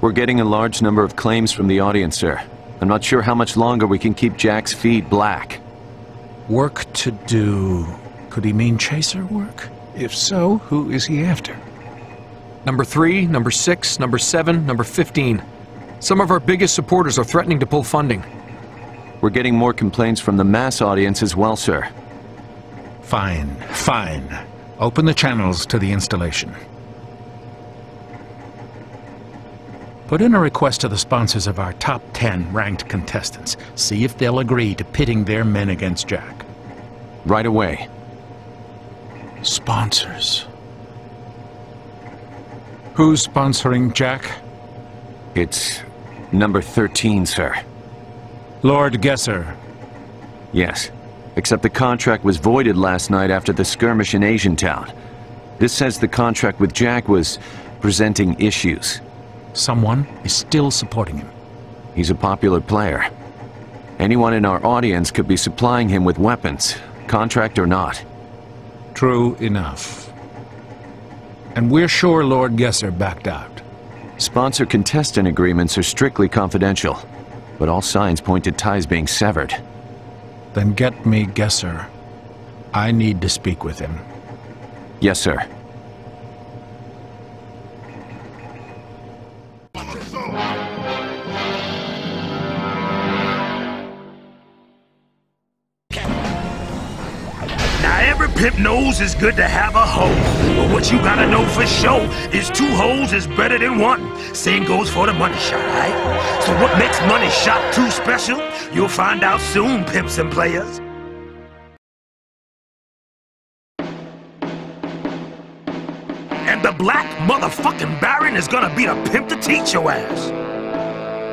We're getting a large number of claims from the audience, sir. I'm not sure how much longer we can keep Jack's feed black. Work to do. Could he mean chaser work? If so, who is he after? Number 3, number 6, number 7, number 15. Some of our biggest supporters are threatening to pull funding. We're getting more complaints from the mass audience as well, sir. Fine, fine. Open the channels to the installation. Put in a request to the sponsors of our top 10 ranked contestants. See if they'll agree to pitting their men against Jack. Right away. Sponsors. Who's sponsoring Jack? It's number 13, sir. Lord Gesser. Yes, except the contract was voided last night after the skirmish in Asian Town. This says the contract with Jack was presenting issues. Someone is still supporting him. He's a popular player. Anyone in our audience could be supplying him with weapons, contract or not. True enough. And we're sure Lord Gesser backed out. Sponsor-contestant agreements are strictly confidential, but all signs point to ties being severed. Then get me Gesser. I need to speak with him. Yes, sir. Pimp knows it's good to have a hoe, but what you gotta know for sure is two hoes is better than one. Same goes for the money shot, right? So what makes money shot too special? You'll find out soon, pimps and players. And the black motherfucking Baron is gonna be the pimp to teach your ass.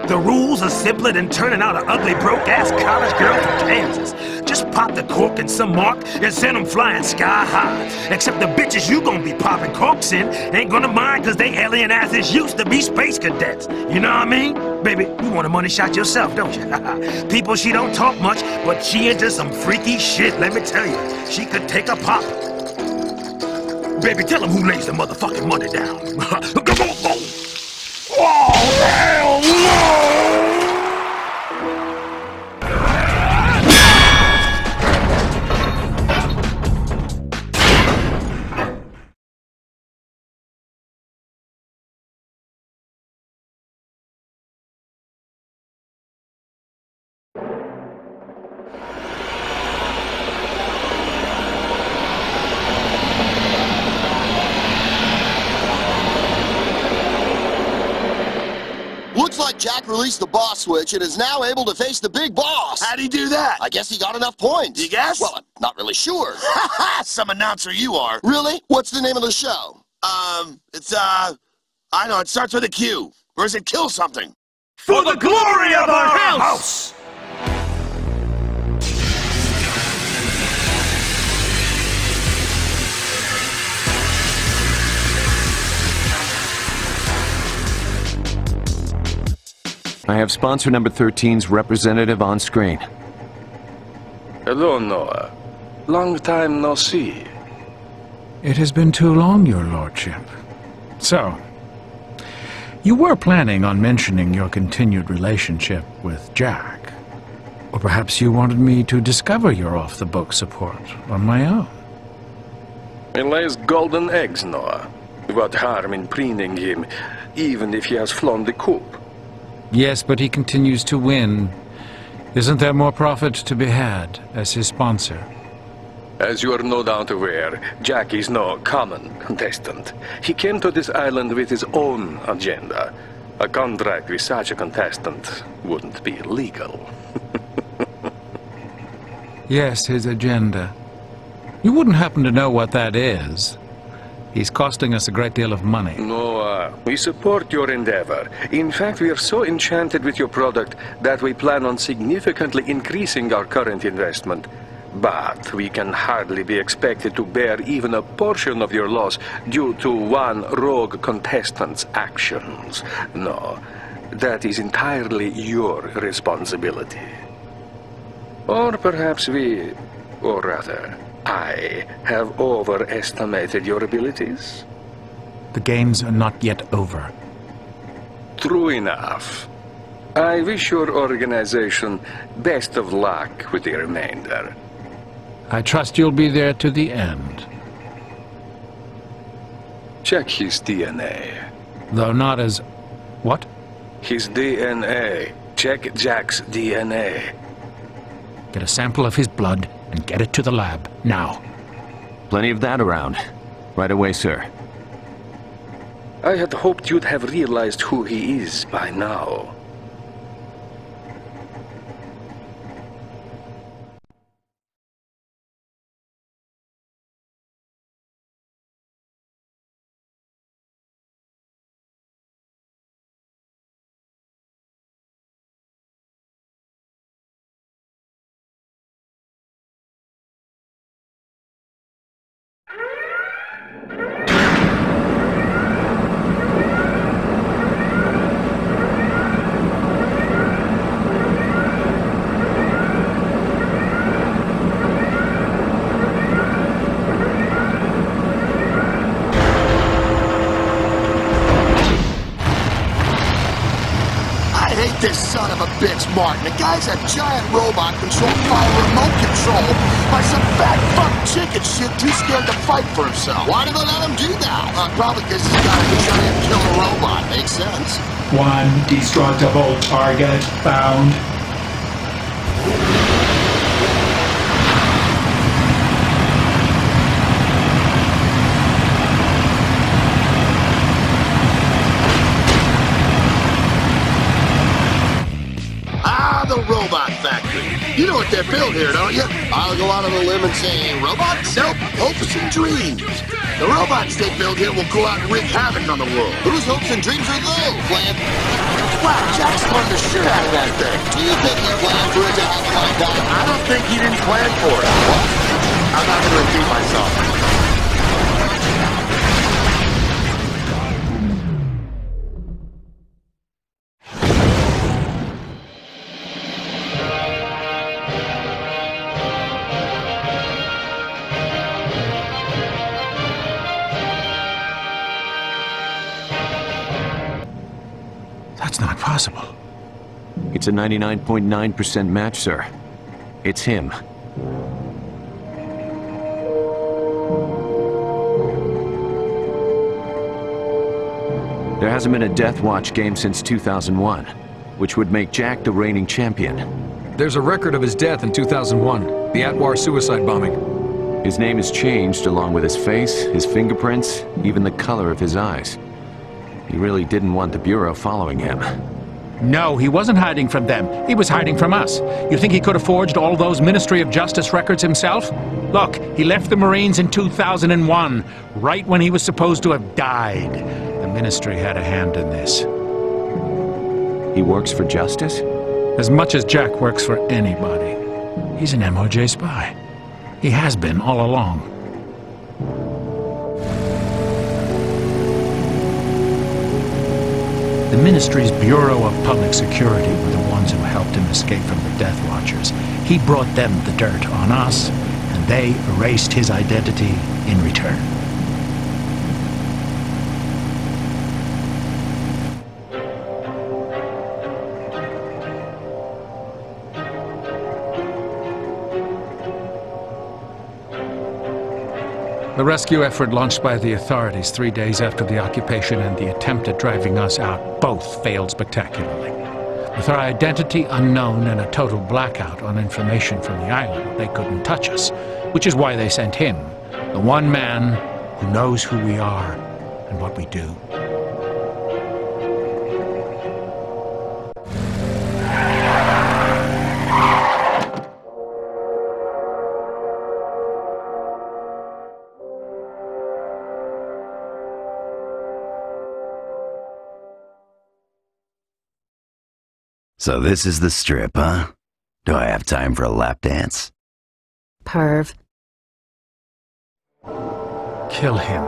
The rules are simpler than turning out an ugly, broke-ass college girl from Kansas. Just pop the cork in some mark and send them flying sky high. Except the bitches you gonna be popping corks in ain't gonna mind, cause they alien asses used to be space cadets. You know what I mean? Baby, you want a money shot yourself, don't you? People, she don't talk much, but she into some freaky shit, let me tell you. She could take a pop. Baby, tell them who lays the motherfucking money down. Come on, oh. Oh, hell no! Jack released the boss switch and is now able to face the big boss. How'd he do that? I guess he got enough points. You guess? Well, I'm not really sure. Ha ha! Some announcer you are. Really? What's the name of the show? I know, it starts with a Q. Or is it Kill Something? For the glory of our house! I have sponsor number 13's representative on screen. Hello, Noah. Long time no see. It has been too long, your lordship. So, you were planning on mentioning your continued relationship with Jack. Or perhaps you wanted me to discover your off-the-book support on my own. He lays golden eggs, Noah. What harm in preening him, even if he has flown the coop? Yes, but he continues to win. Isn't there more profit to be had as his sponsor? As you are no doubt aware, Jack is no common contestant. He came to this island with his own agenda. A contract with such a contestant wouldn't be legal. Yes, his agenda. You wouldn't happen to know what that is. He's costing us a great deal of money. Noah, we support your endeavor. In fact, we are so enchanted with your product that we plan on significantly increasing our current investment. But we can hardly be expected to bear even a portion of your loss due to one rogue contestant's actions. No, that is entirely your responsibility. Or perhaps we, or rather... I have overestimated your abilities. The games are not yet over. True enough. I wish your organization best of luck with the remainder. I trust you'll be there to the end. Check his DNA. Though not as... what? His DNA. Check Jack's DNA. Get a sample of his blood. And get it to the lab, now. Plenty of that around. Right away, sir. I had hoped you'd have realized who he is by now. bitch, Martin. The guy's a giant robot controlled by a remote control by some fat fuck chicken shit too scared to fight for himself. Why do they let him do that? Probably because he's got to try and kill a robot. Makes sense. One destructible target found. You know what they're built here, don't you? I'll go out on a limb and say, robots? Nope, hopes and dreams. The robots they build here will go out and wreak havoc on the world. Whose hopes and dreams are those, Flan? Wow, Jack spun the shit out of that thing. Do you think he planned for it to happen like that? I don't think he didn't plan for it. What? I'm not going to repeat myself. It's a 99.9% match, sir. It's him. There hasn't been a Death Watch game since 2001, which would make Jack the reigning champion. There's a record of his death in 2001, the Atwar suicide bombing. His name has changed along with his face, his fingerprints, even the color of his eyes. He really didn't want the Bureau following him. No, he wasn't hiding from them. He was hiding from us. You think he could have forged all those Ministry of Justice records himself? Look, he left the Marines in 2001, right when he was supposed to have died. The Ministry had a hand in this. He works for justice? As much as Jack works for anybody. He's an MOJ spy. He has been all along. The Ministry's Bureau of Public Security were the ones who helped him escape from the Death Watchers. He brought them the dirt on us, and they erased his identity in return. The rescue effort launched by the authorities 3 days after the occupation and the attempt at driving us out both failed spectacularly. With our identity unknown and a total blackout on information from the island, they couldn't touch us, which is why they sent him, the one man who knows who we are and what we do. So this is the strip, huh? Do I have time for a lap dance? Perv. Kill him.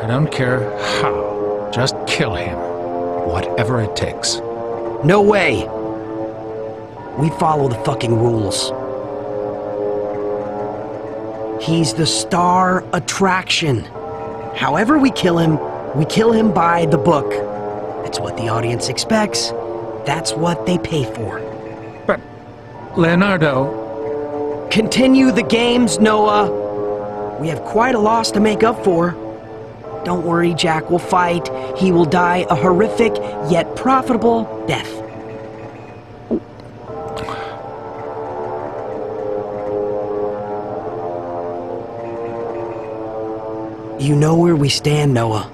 I don't care how. Just kill him. Whatever it takes. No way! We follow the fucking rules. He's the star attraction. However we kill him by the book. It's what the audience expects. That's what they pay for. But, Leonardo... Continue the games, Noah. We have quite a loss to make up for. Don't worry, Jack will fight. He will die a horrific, yet profitable death. You know where we stand, Noah.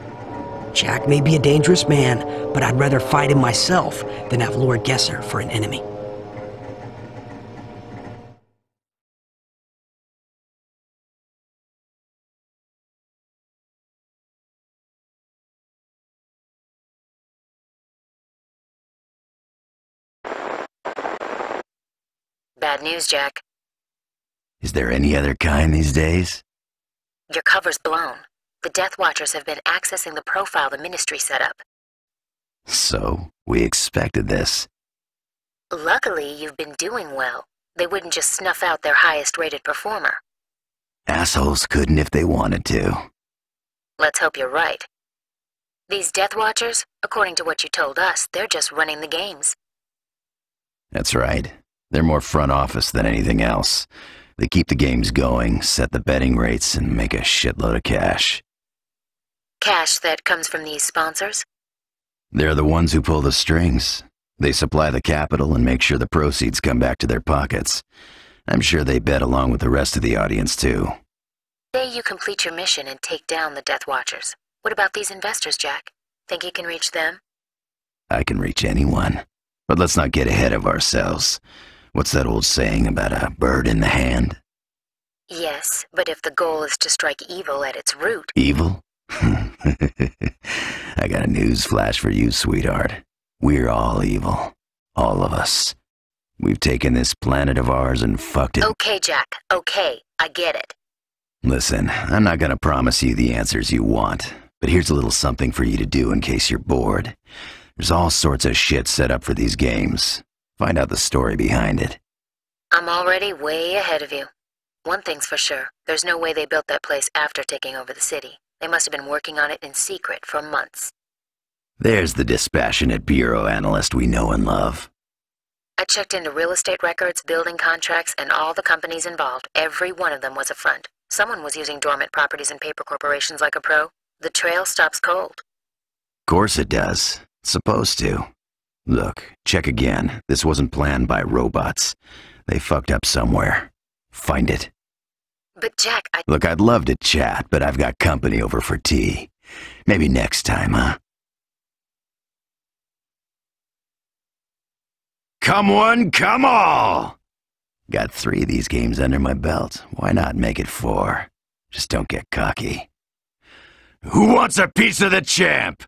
Jack may be a dangerous man, but I'd rather fight him myself than have Lord Gesser for an enemy. Bad news, Jack. Is there any other kind these days? Your cover's blown. The Death Watchers have been accessing the profile the Ministry set up. So, we expected this. Luckily, you've been doing well. They wouldn't just snuff out their highest-rated performer. Assholes couldn't if they wanted to. Let's hope you're right. These Death Watchers, according to what you told us, they're just running the games. That's right. They're more front office than anything else. They keep the games going, set the betting rates, and make a shitload of cash. Cash that comes from these sponsors? They're the ones who pull the strings. They supply the capital and make sure the proceeds come back to their pockets. I'm sure they bet along with the rest of the audience, too. Say you complete your mission and take down the Death Watchers. What about these investors, Jack? Think you can reach them? I can reach anyone. But let's not get ahead of ourselves. What's that old saying about a bird in the hand? Yes, but if the goal is to strike evil at its root... Evil? I got a news flash for you, sweetheart. We're all evil. All of us. We've taken this planet of ours and fucked it... Okay, Jack. Okay. I get it. Listen, I'm not gonna promise you the answers you want, but here's a little something for you to do in case you're bored. There's all sorts of shit set up for these games. Find out the story behind it. I'm already way ahead of you. One thing's for sure. There's no way they built that place after taking over the city. They must have been working on it in secret for months. There's the dispassionate bureau analyst we know and love. I checked into real estate records, building contracts, and all the companies involved. Every one of them was a front. Someone was using dormant properties and paper corporations like a pro. The trail stops cold. Course it does. It's supposed to. Look, check again. This wasn't planned by robots. They fucked up somewhere. Find it. But Jack, I... Look, I'd love to chat, but I've got company over for tea. Maybe next time, huh? Come one, come all! Got 3 of these games under my belt. Why not make it 4? Just don't get cocky. Who wants a piece of the champ?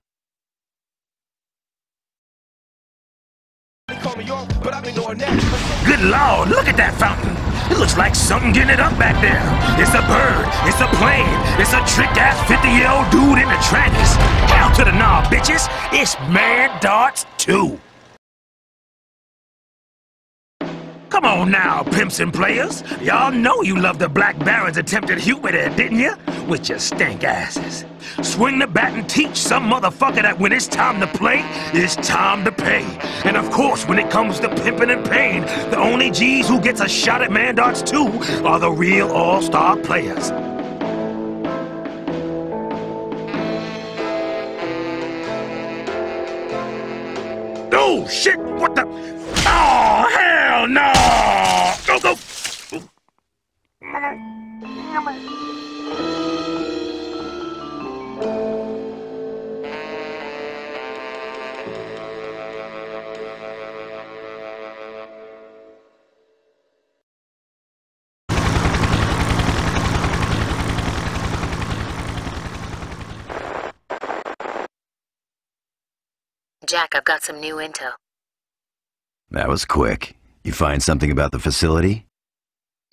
Good lord, look at that fountain! It looks like something getting it up back there! It's a bird, it's a plane, it's a tricked-ass 50-year-old dude in the trannies! Hell to the knob, bitches! It's Mad Darts 2! Come on now, pimps and players! Y'all know you loved the Black Baron's attempted humor there, didn't you? With your stink asses. Swing the bat and teach some motherfucker that when it's time to play, it's time to pay. And of course, when it comes to pimping and paying, the only G's who gets a shot at Mad Darts 2 are the real all-star players. Oh, shit! What the... Oh, hell no! Go, go! Jack, I've got some new intel. That was quick. You find something about the facility?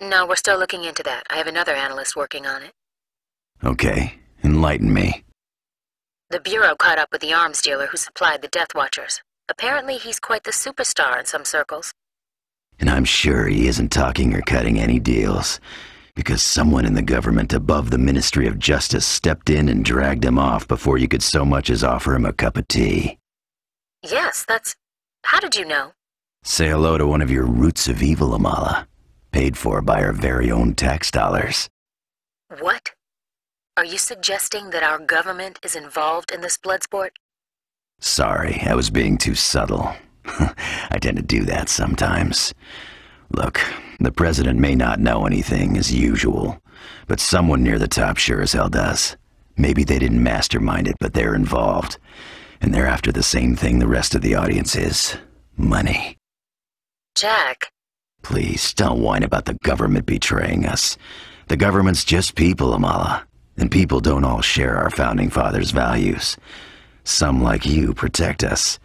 No, we're still looking into that. I have another analyst working on it. Okay. Enlighten me. The Bureau caught up with the arms dealer who supplied the Death Watchers. Apparently he's quite the superstar in some circles. And I'm sure he isn't talking or cutting any deals, because someone in the government above the Ministry of Justice stepped in and dragged him off before you could so much as offer him a cup of tea. Yes, that's... How did you know? Say hello to one of your roots of evil, Amala. Paid for by our very own tax dollars. What? Are you suggesting that our government is involved in this blood sport? Sorry, I was being too subtle. I tend to do that sometimes. Look, the president may not know anything, as usual, but someone near the top sure as hell does. Maybe they didn't mastermind it, but they're involved. And they're after the same thing the rest of the audience is. Money. Jack. Please, don't whine about the government betraying us. The government's just people, Amala. And people don't all share our Founding Fathers' values. Some, like you, protect us.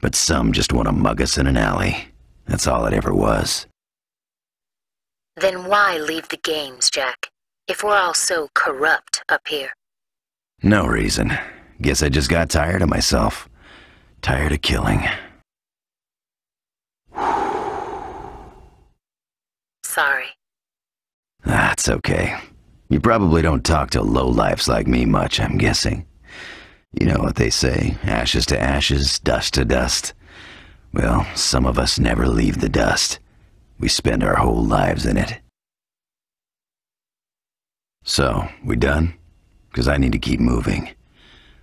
But some just want to mug us in an alley. That's all it ever was. Then why leave the games, Jack? If we're all so corrupt up here. No reason. Guess I just got tired of myself. Tired of killing. Sorry. That's okay. You probably don't talk to lowlifes like me much, I'm guessing. You know what they say, ashes to ashes, dust to dust. Well, some of us never leave the dust. We spend our whole lives in it. So, we done? 'Cause I need to keep moving.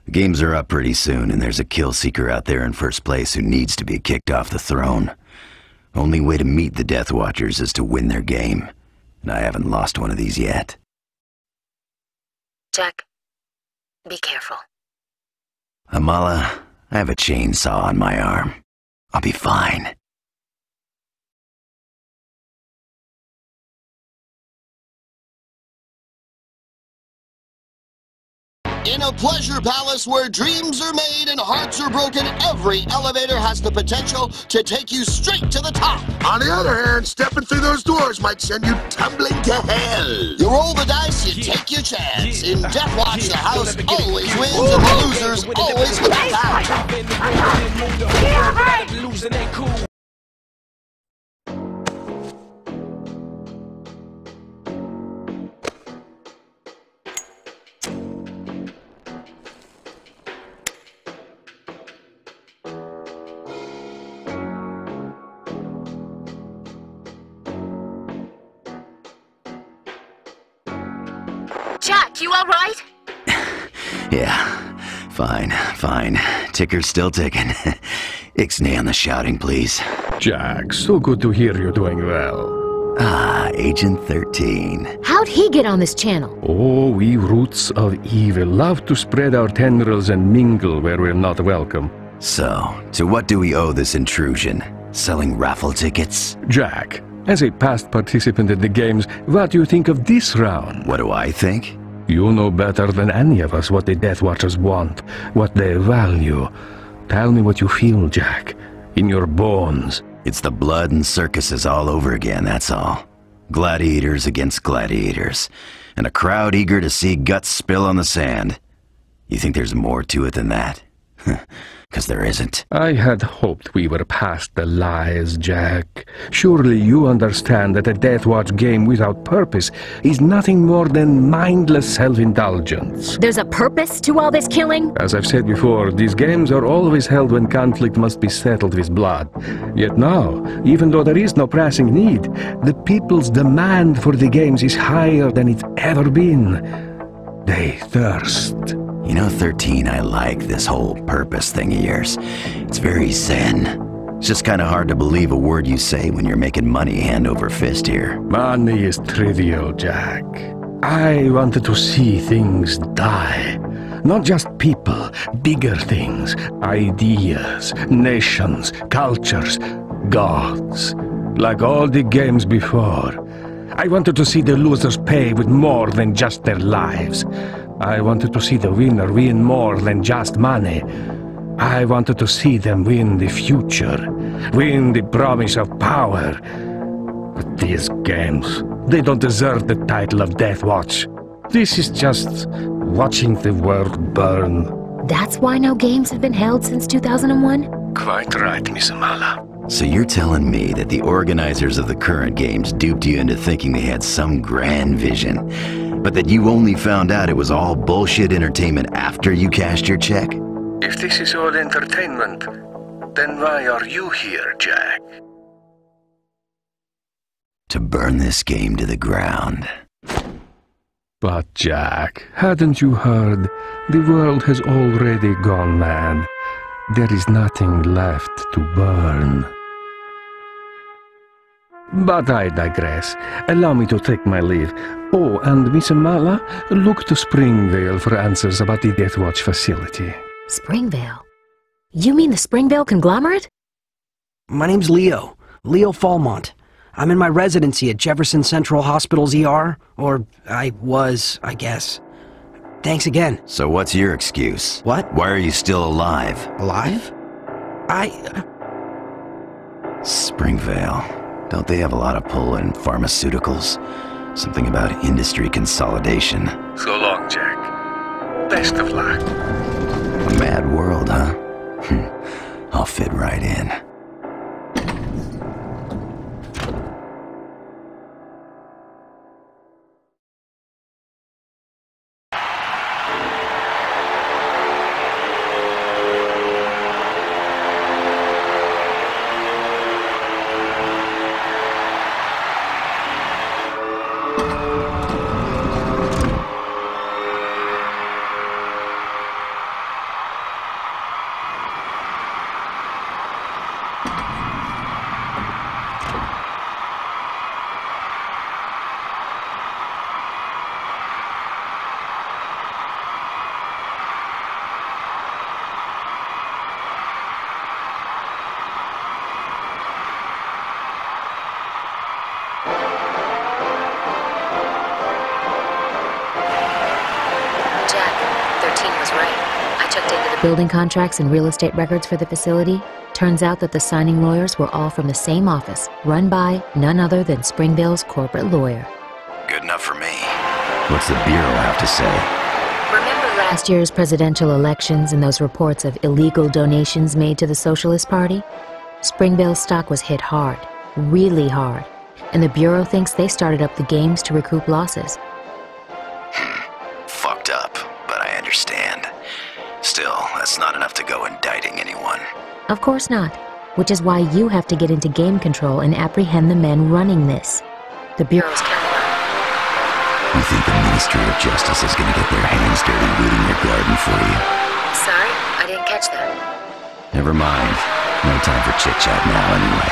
The games are up pretty soon, and there's a kill seeker out there in first place who needs to be kicked off the throne. Only way to meet the Death Watchers is to win their game, and I haven't lost one of these yet. Jack, be careful. Amala, I have a chainsaw on my arm. I'll be fine. In a pleasure palace where dreams are made and hearts are broken, every elevator has the potential to take you straight to the top. On the other hand, stepping through those doors might send you tumbling to hell. You roll the dice, you take your chance. In Death Watch, the house always wins and the losers always back out. You all right? Yeah, fine. Ticker's still ticking. Ixnay on the shouting, please. Jack, so good to hear you're doing well. Ah, Agent 13. How'd he get on this channel? Oh, we roots of evil love to spread our tendrils and mingle where we're not welcome. So, to what do we owe this intrusion? Selling raffle tickets? Jack, as a past participant in the games, what do you think of this round? What do I think? You know better than any of us what the Death Watchers want, what they value. Tell me what you feel, Jack, in your bones. It's the blood and circuses all over again, that's all. Gladiators against gladiators, and a crowd eager to see guts spill on the sand. You think there's more to it than that? 'Cause there isn't. I had hoped we were past the lies, Jack. Surely you understand that a Death Watch game without purpose is nothing more than mindless self-indulgence. There's a purpose to all this killing? As I've said before, these games are always held when conflict must be settled with blood. Yet now, even though there is no pressing need, the people's demand for the games is higher than it's ever been. They thirst. You know, 13, I like this whole purpose thing of yours. It's very zen. It's just kind of hard to believe a word you say when you're making money hand over fist here. Money is trivial, Jack. I wanted to see things die. Not just people, bigger things. Ideas, nations, cultures, gods. Like all the games before. I wanted to see the losers pay with more than just their lives. I wanted to see the winner win more than just money. I wanted to see them win the future, win the promise of power. But these games, they don't deserve the title of Death Watch. This is just watching the world burn. That's why no games have been held since 2001? Quite right, Miss Amala. So you're telling me that the organizers of the current games duped you into thinking they had some grand vision, but that you only found out it was all bullshit entertainment after you cashed your check? If this is all entertainment, then why are you here, Jack? To burn this game to the ground. But Jack, hadn't you heard? The world has already gone mad. There is nothing left to burn. But I digress. Allow me to take my leave. Oh, and Miss Amala, look to Springvale for answers about the Death Watch facility. Springvale? You mean the Springvale conglomerate? My name's Leo. Leo Falmont. I'm in my residency at Jefferson Central Hospital's ER. Or I was, I guess. Thanks again. So what's your excuse? What? Why are you still alive? Alive? Springvale. Don't they have a lot of pull in pharmaceuticals? Something about industry consolidation. So long, Jack. Best of luck. A mad world, huh? I'll fit right in. checked into the building contracts and real estate records for the facility. Turns out that the signing lawyers were all from the same office, run by none other than Springvale's corporate lawyer. Good enough for me. What's the Bureau have to say? Remember last year's presidential elections and those reports of illegal donations made to the Socialist Party? Springvale's stock was hit hard, really hard, and the Bureau thinks they started up the games to recoup losses. Fucked up, but I understand. Still, that's not enough to go indicting anyone. Of course not, which is why you have to get into game control and apprehend the men running this. The Bureau's camera. You think the Ministry of Justice is going to get their hands dirty rooting your garden for you? Sorry, I didn't catch that. Never mind. No time for chit-chat now anyway.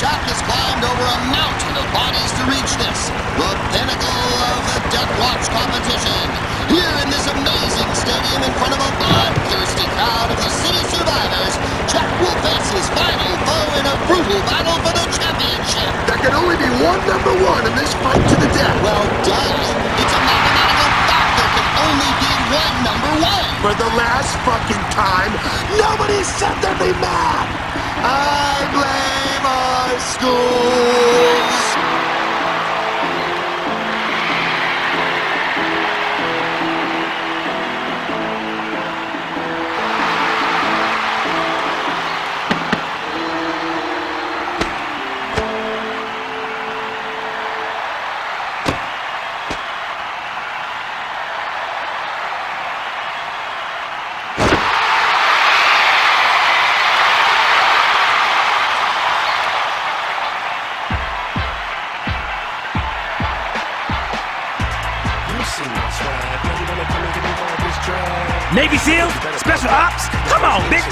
Jack has climbed over a mountain of bodies to reach this, the pinnacle of the Death Watch competition. Here in this amazing stadium in front of a bloodthirsty crowd of the city's survivors, Jack will face his final foe in a brutal battle for the championship. There can only be one number one in this fight to the death. Well done. It's a mathematical fact there can only be one number one. For the last fucking time, nobody said they'd be mad. I blame our schools. Navy SEALs, Special Ops, come on, bitch!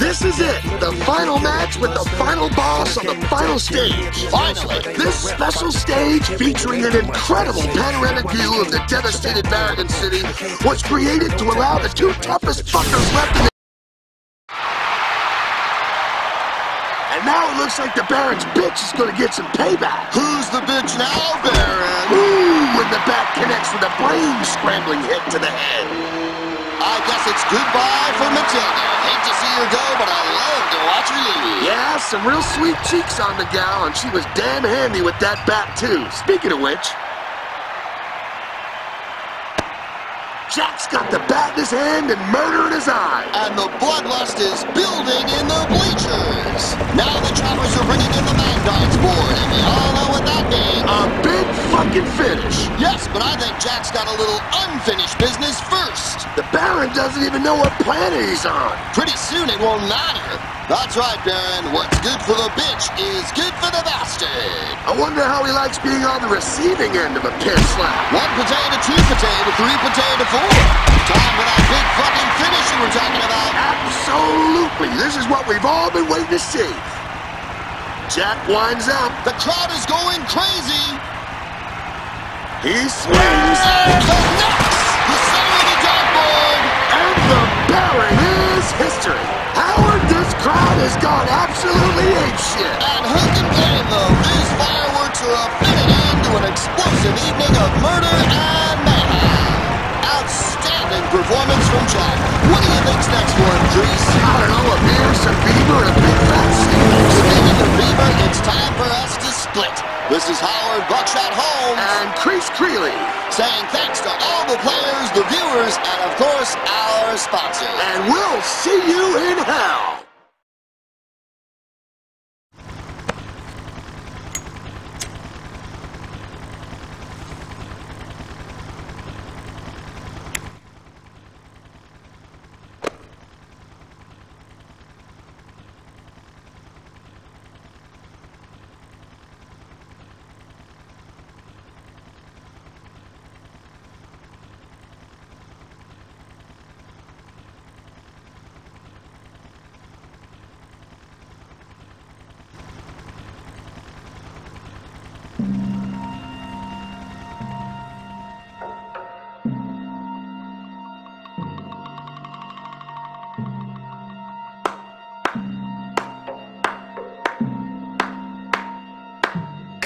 This is it, the final match with the final boss on the final stage. Finally, this special stage featuring an incredible panoramic view of the devastated Barragan City was created to allow the two toughest fuckers left in the Looks like the Baron's bitch is gonna get some payback. Who's the bitch now, Baron? Ooh, when the bat connects with a brain-scrambling hit to the head. I guess it's goodbye for Matilda. Hate to see her go, but I love to watch her leave. Yeah, some real sweet cheeks on the gal, and she was damn handy with that bat, too. Speaking of which... Jack's got the bat in his hand and murder in his eye. And the bloodlust is building in the bleachers. Now the choppers are bringing in the Magdog's board, and we all know what that means. A big fucking finish. Yes, but I think Jack's got a little unfinished business first. The Baron doesn't even know what planet he's on. Pretty soon it won't matter. That's right, Baron. What's good for the bitch is good for the bastard. I wonder how he likes being on the receiving end of a pin slap. One potato, two potato, three potato, four. Time for that big fucking finish you were talking about. Absolutely. This is what we've all been waiting to see. Jack winds up. The crowd is going crazy. He swings. And connects. The center of the dartboard. And the Baron is history. Howard, this crowd has gone absolutely apeshit. And who can blame them? These fireworks are a fitted end to an explosive evening of murder and mayhem. Outstanding performance from Jack. What do you think's next for him, Grease? I don't know, a beer, some beaver, and a big fat steamer. Speaking of beaver, it's time for us to split. This is Howard Buckshot Holmes. And Crease Creeley. Saying thanks to all the players, the viewers, and of course, our sponsors. And we'll see you in hell.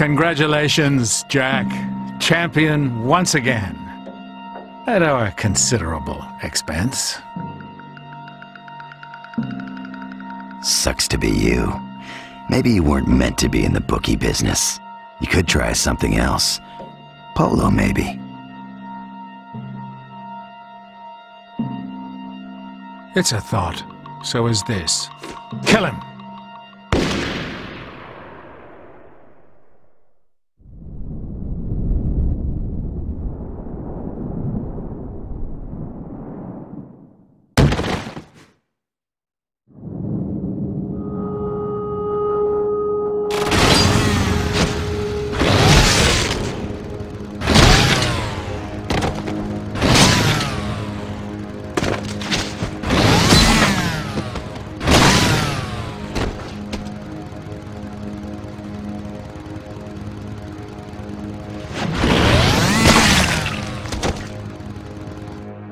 Congratulations, Jack. Champion once again. At our considerable expense. Sucks to be you. Maybe you weren't meant to be in the bookie business. You could try something else. Polo, maybe. It's a thought. So is this. Kill him!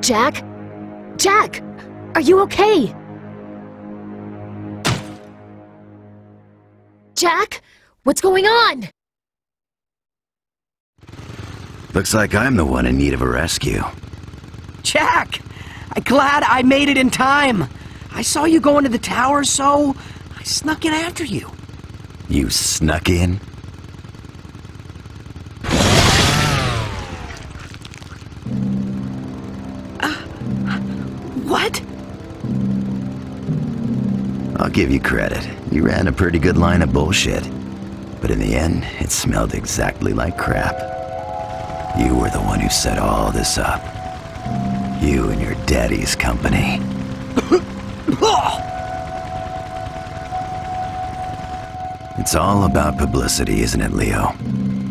Jack? Jack! Are you okay? Jack? What's going on? Looks like I'm the one in need of a rescue. Jack! I'm glad I made it in time! I saw you go into the tower, so I snuck in after you. You snuck in? I'll give you credit. You ran a pretty good line of bullshit. But in the end, it smelled exactly like crap. You were the one who set all this up. You and your daddy's company. It's all about publicity, isn't it, Leo?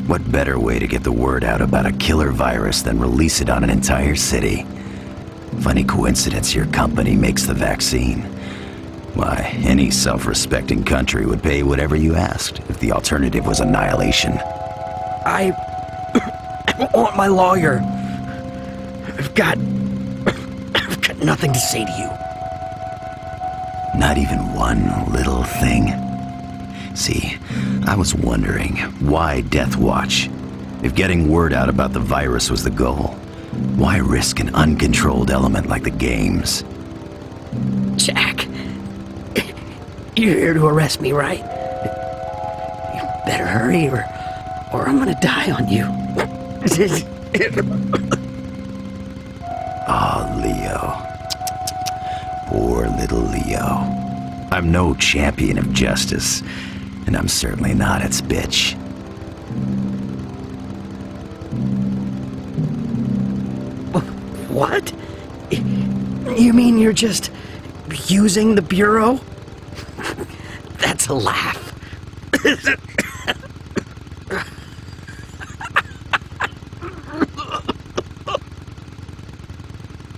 What better way to get the word out about a killer virus than release it on an entire city? Funny coincidence your company makes the vaccine. Why, any self-respecting country would pay whatever you asked if the alternative was annihilation. I want my lawyer. I've got nothing to say to you. Not even one little thing? See, I was wondering, why Death Watch? If getting word out about the virus was the goal, why risk an uncontrolled element like the games? Jack. You're here to arrest me, right? You better hurry or I'm gonna die on you. Ah, Leo. Poor little Leo. I'm no champion of justice, and I'm certainly not its bitch. What? You mean you're just using the Bureau? That's a laugh.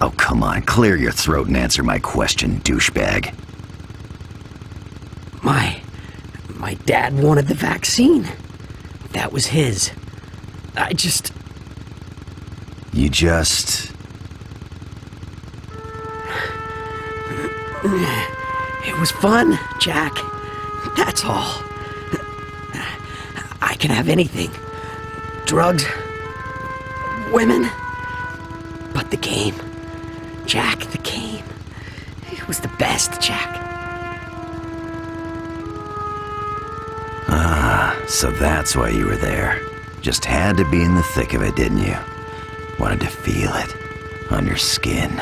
Oh, come on. Clear your throat and answer my question, douchebag. My dad wanted the vaccine. That was his. I just... You just... It was fun, Jack. That's all. I can have anything. Drugs. Women. But the game. Jack, the game. It was the best, Jack. Ah, so that's why you were there. Just had to be in the thick of it, didn't you? Wanted to feel it on your skin.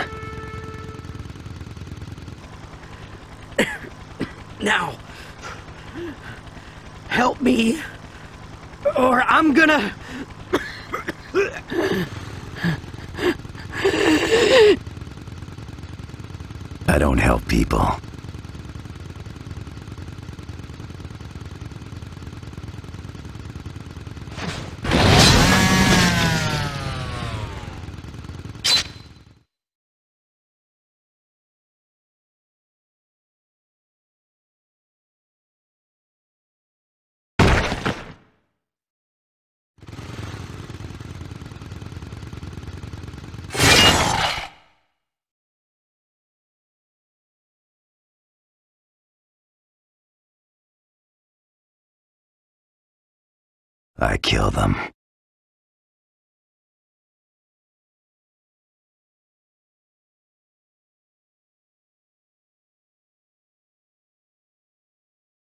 Now, help me, or I'm gonna... I don't help people. I kill them.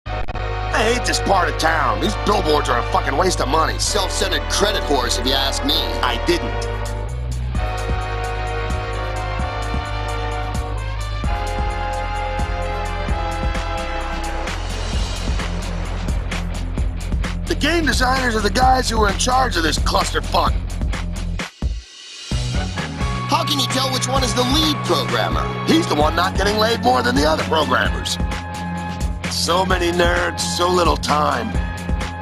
I hate this part of town. These billboards are a fucking waste of money. Self-centered credit horse, if you ask me. I didn't. The game designers are the guys who are in charge of this clusterfuck. How can you tell which one is the lead programmer? He's the one not getting laid more than the other programmers. So many nerds, so little time.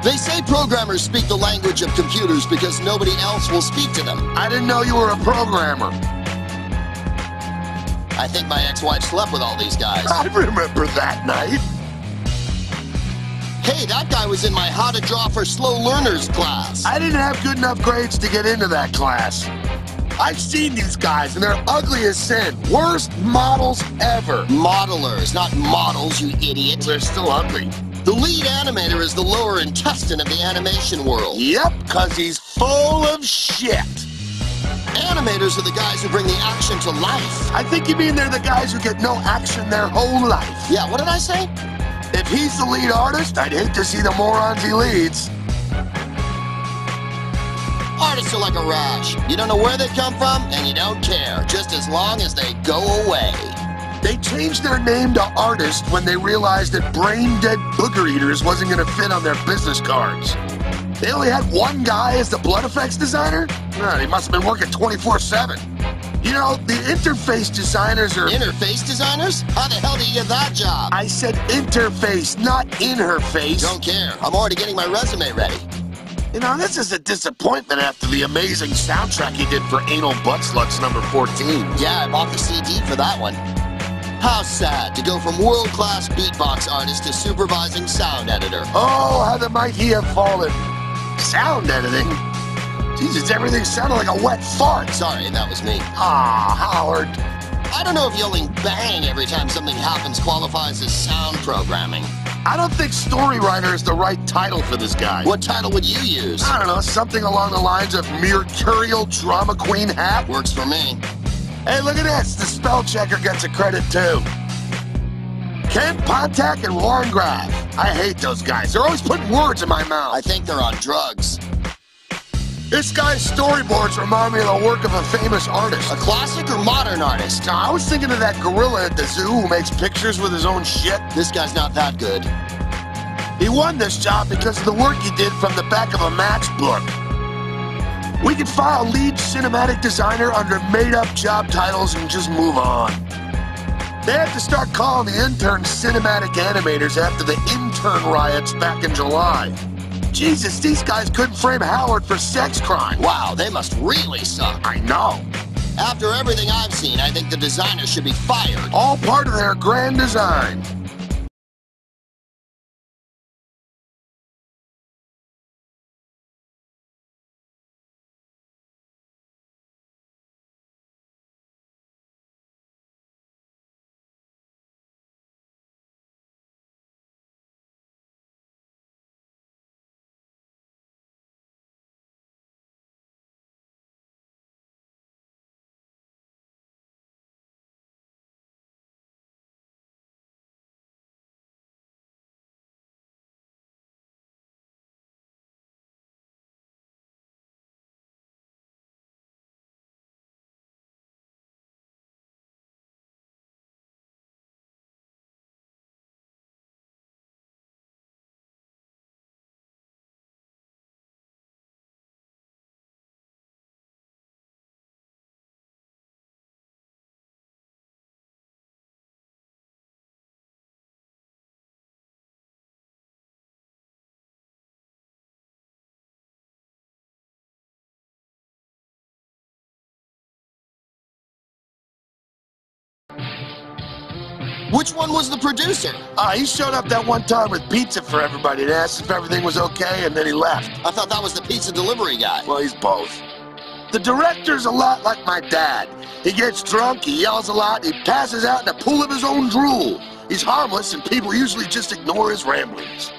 They say programmers speak the language of computers because nobody else will speak to them. I didn't know you were a programmer. I think my ex-wife slept with all these guys. I remember that night. Hey, that guy was in my How to Draw for Slow Learners class. I didn't have good enough grades to get into that class. I've seen these guys, and they're ugly as sin. Worst models ever. Modelers, not models, you idiot. Well, they're still ugly. The lead animator is the lower intestine of the animation world. Yep, 'cause he's full of shit. Animators are the guys who bring the action to life. I think you mean they're the guys who get no action their whole life. Yeah, what did I say? If he's the lead artist, I'd hate to see the morons he leads. Artists are like a rash. You don't know where they come from, and you don't care, just as long as they go away. They changed their name to Artist when they realized that brain-dead booger eaters wasn't going to fit on their business cards. They only had one guy as the blood effects designer? Nah, he must have been working 24/7. You know, the interface designers are... Interface designers? How the hell did you get that job? I said interface, not in her face. Don't care. I'm already getting my resume ready. You know, this is a disappointment after the amazing soundtrack he did for Anal Butt Sluts number 14. Yeah, I bought the CD for that one. How sad to go from world-class beatbox artist to supervising sound editor. Oh, how the mighty have fallen. Sound editing? Jesus, everything sounded like a wet fart. Sorry, that was me. Ah, Howard. I don't know if yelling bang every time something happens qualifies as sound programming. I don't think story writer is the right title for this guy. What title would you use? I don't know, something along the lines of mercurial drama queen hat. Works for me. Hey, look at this. The spell checker gets a credit, too. Ken Pontac and Warren Graff. I hate those guys. They're always putting words in my mouth. I think they're on drugs. This guy's storyboards remind me of the work of a famous artist. A classic or modern artist? Now, I was thinking of that gorilla at the zoo who makes pictures with his own shit. This guy's not that good. He won this job because of the work he did from the back of a matchbook. We could file lead cinematic designer under made-up job titles and just move on. They have to start calling the interns cinematic animators after the intern riots back in July. Jesus, these guys couldn't frame Howard for sex crime. Wow, they must really suck. I know. After everything I've seen, I think the designer should be fired. All part of their grand design. Which one was the producer? He showed up that one time with pizza for everybody and asked if everything was okay, and then he left. I thought that was the pizza delivery guy. Well, he's both. The director's a lot like my dad. He gets drunk, he yells a lot, he passes out in a pool of his own drool. He's harmless, and people usually just ignore his ramblings.